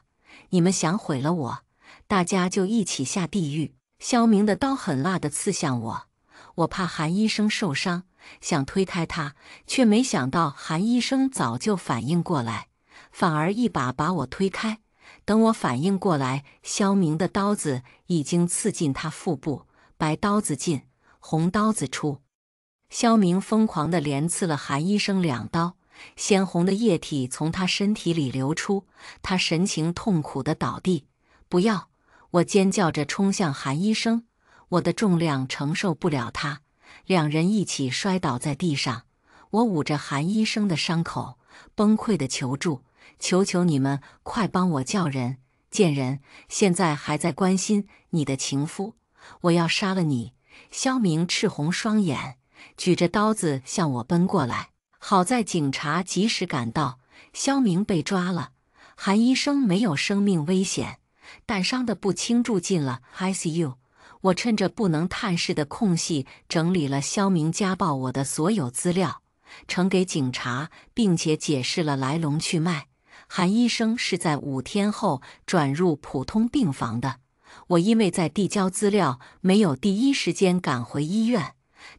你们想毁了我，大家就一起下地狱！萧明的刀狠辣地刺向我，我怕韩医生受伤，想推开他，却没想到韩医生早就反应过来，反而一把把我推开。等我反应过来，萧明的刀子已经刺进他腹部。白刀子进，红刀子出。萧明疯狂地连刺了韩医生2刀，鲜红的液体从他身体里流出，他神情痛苦地倒地。不要！我尖叫着冲向韩医生，我的重量承受不了他，两人一起摔倒在地上。我捂着韩医生的伤口，崩溃地求助：“求求你们，快帮我叫人！贱人，现在还在关心你的情夫！我要杀了你！”萧明赤红双眼，举着刀子向我奔过来。好在警察及时赶到，萧明被抓了。韩医生没有生命危险，但伤得不轻，住进了 ICU。 我趁着不能探视的空隙，整理了萧明家暴我的所有资料，呈给警察，并且解释了来龙去脉。韩医生是在5天后转入普通病房的。我因为在递交资料，没有第一时间赶回医院。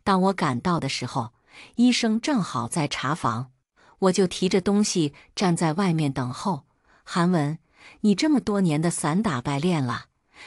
当我赶到的时候，医生正好在查房，我就提着东西站在外面等候。韩文，你这么多年的散打白练了，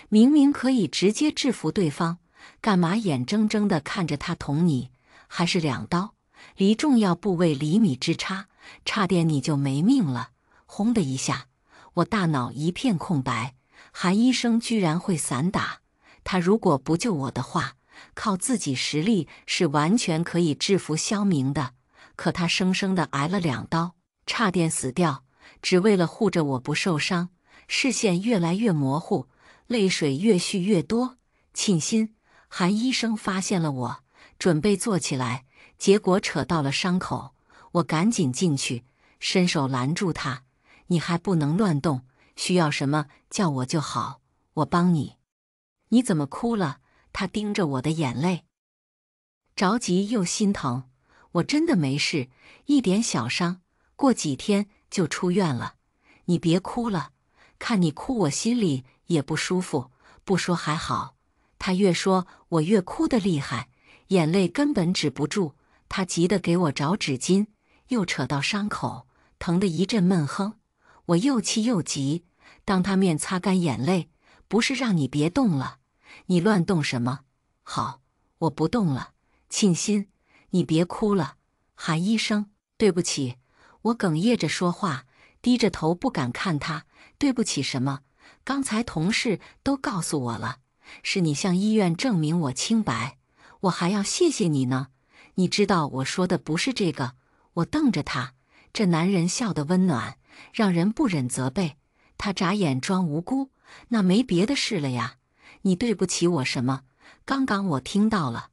明明可以直接制服对方，干嘛眼睁睁地看着他捅你？还是2刀，离重要部位厘米之差，差点你就没命了！轰的一下，我大脑一片空白。韩医生居然会散打，他如果不救我的话，靠自己实力是完全可以制服萧明的。可他生生的挨了2刀，差点死掉，只为了护着我不受伤。视线越来越模糊，泪水越蓄越多。庆幸韩医生发现了我，准备坐起来，结果扯到了伤口。我赶紧进去，伸手拦住他：“你还不能乱动，需要什么叫我就好，我帮你。”“你怎么哭了？”他盯着我的眼泪，着急又心疼。我真的没事，一点小伤，过几天就出院了。你别哭了，看你哭我心里也不舒服，不说还好。他越说我越哭得厉害，眼泪根本止不住。他急得给我找纸巾，又扯到伤口，疼得一阵闷哼。我又气又急，当他面擦干眼泪，不是让你别动了，你乱动什么？好，我不动了。庆心，你别哭了。韩医生，对不起。我哽咽着说话，低着头不敢看他。对不起什么？刚才同事都告诉我了，是你向医院证明我清白，我还要谢谢你呢。你知道我说的不是这个。我瞪着他，这男人笑得温暖，让人不忍责备。他眨眼装无辜，那没别的事了呀。你对不起我什么？刚刚我听到了。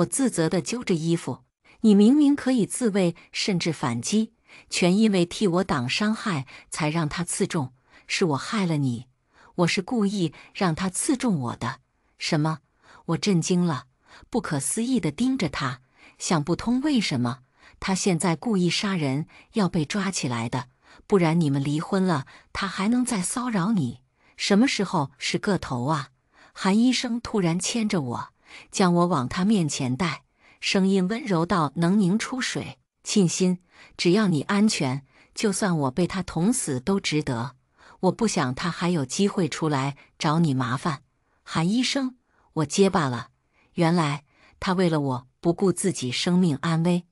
我自责地揪着衣服，你明明可以自卫，甚至反击，全因为替我挡伤害才让他刺中，是我害了你，我是故意让他刺中我的。什么？我震惊了，不可思议地盯着他，想不通为什么他现在故意杀人要被抓起来的，不然你们离婚了，他还能再骚扰你。什么时候是个头啊？韩医生突然牵着我，将我往他面前带，声音温柔到能拧出水。庆心，只要你安全，就算我被他捅死都值得。我不想他还有机会出来找你麻烦。韩医生，我结巴了。原来他为了我不顾自己生命安危，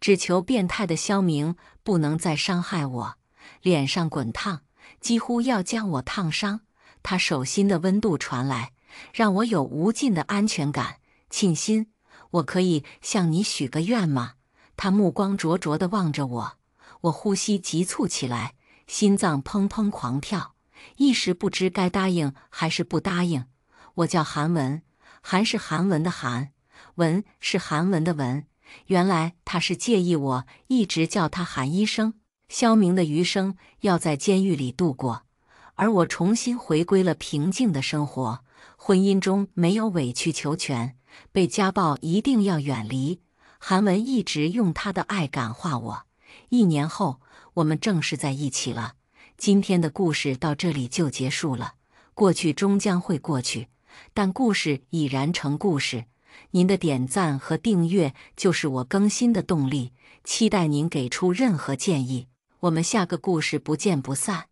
只求变态的肖明不能再伤害我。脸上滚烫，几乎要将我烫伤。他手心的温度传来，让我有无尽的安全感。庆心，我可以向你许个愿吗？他目光灼灼地望着我，我呼吸急促起来，心脏砰砰狂跳，一时不知该答应还是不答应。我叫韩文，韩是韩文的韩，文是韩文的文。原来他是介意我一直叫他韩医生。肖明的余生要在监狱里度过，而我重新回归了平静的生活。婚姻中没有委曲求全，被家暴一定要远离。韩文一直用他的爱感化我。1年后，我们正式在一起了。今天的故事到这里就结束了。过去终将会过去，但故事已然成故事。您的点赞和订阅就是我更新的动力，期待您给出任何建议。我们下个故事不见不散。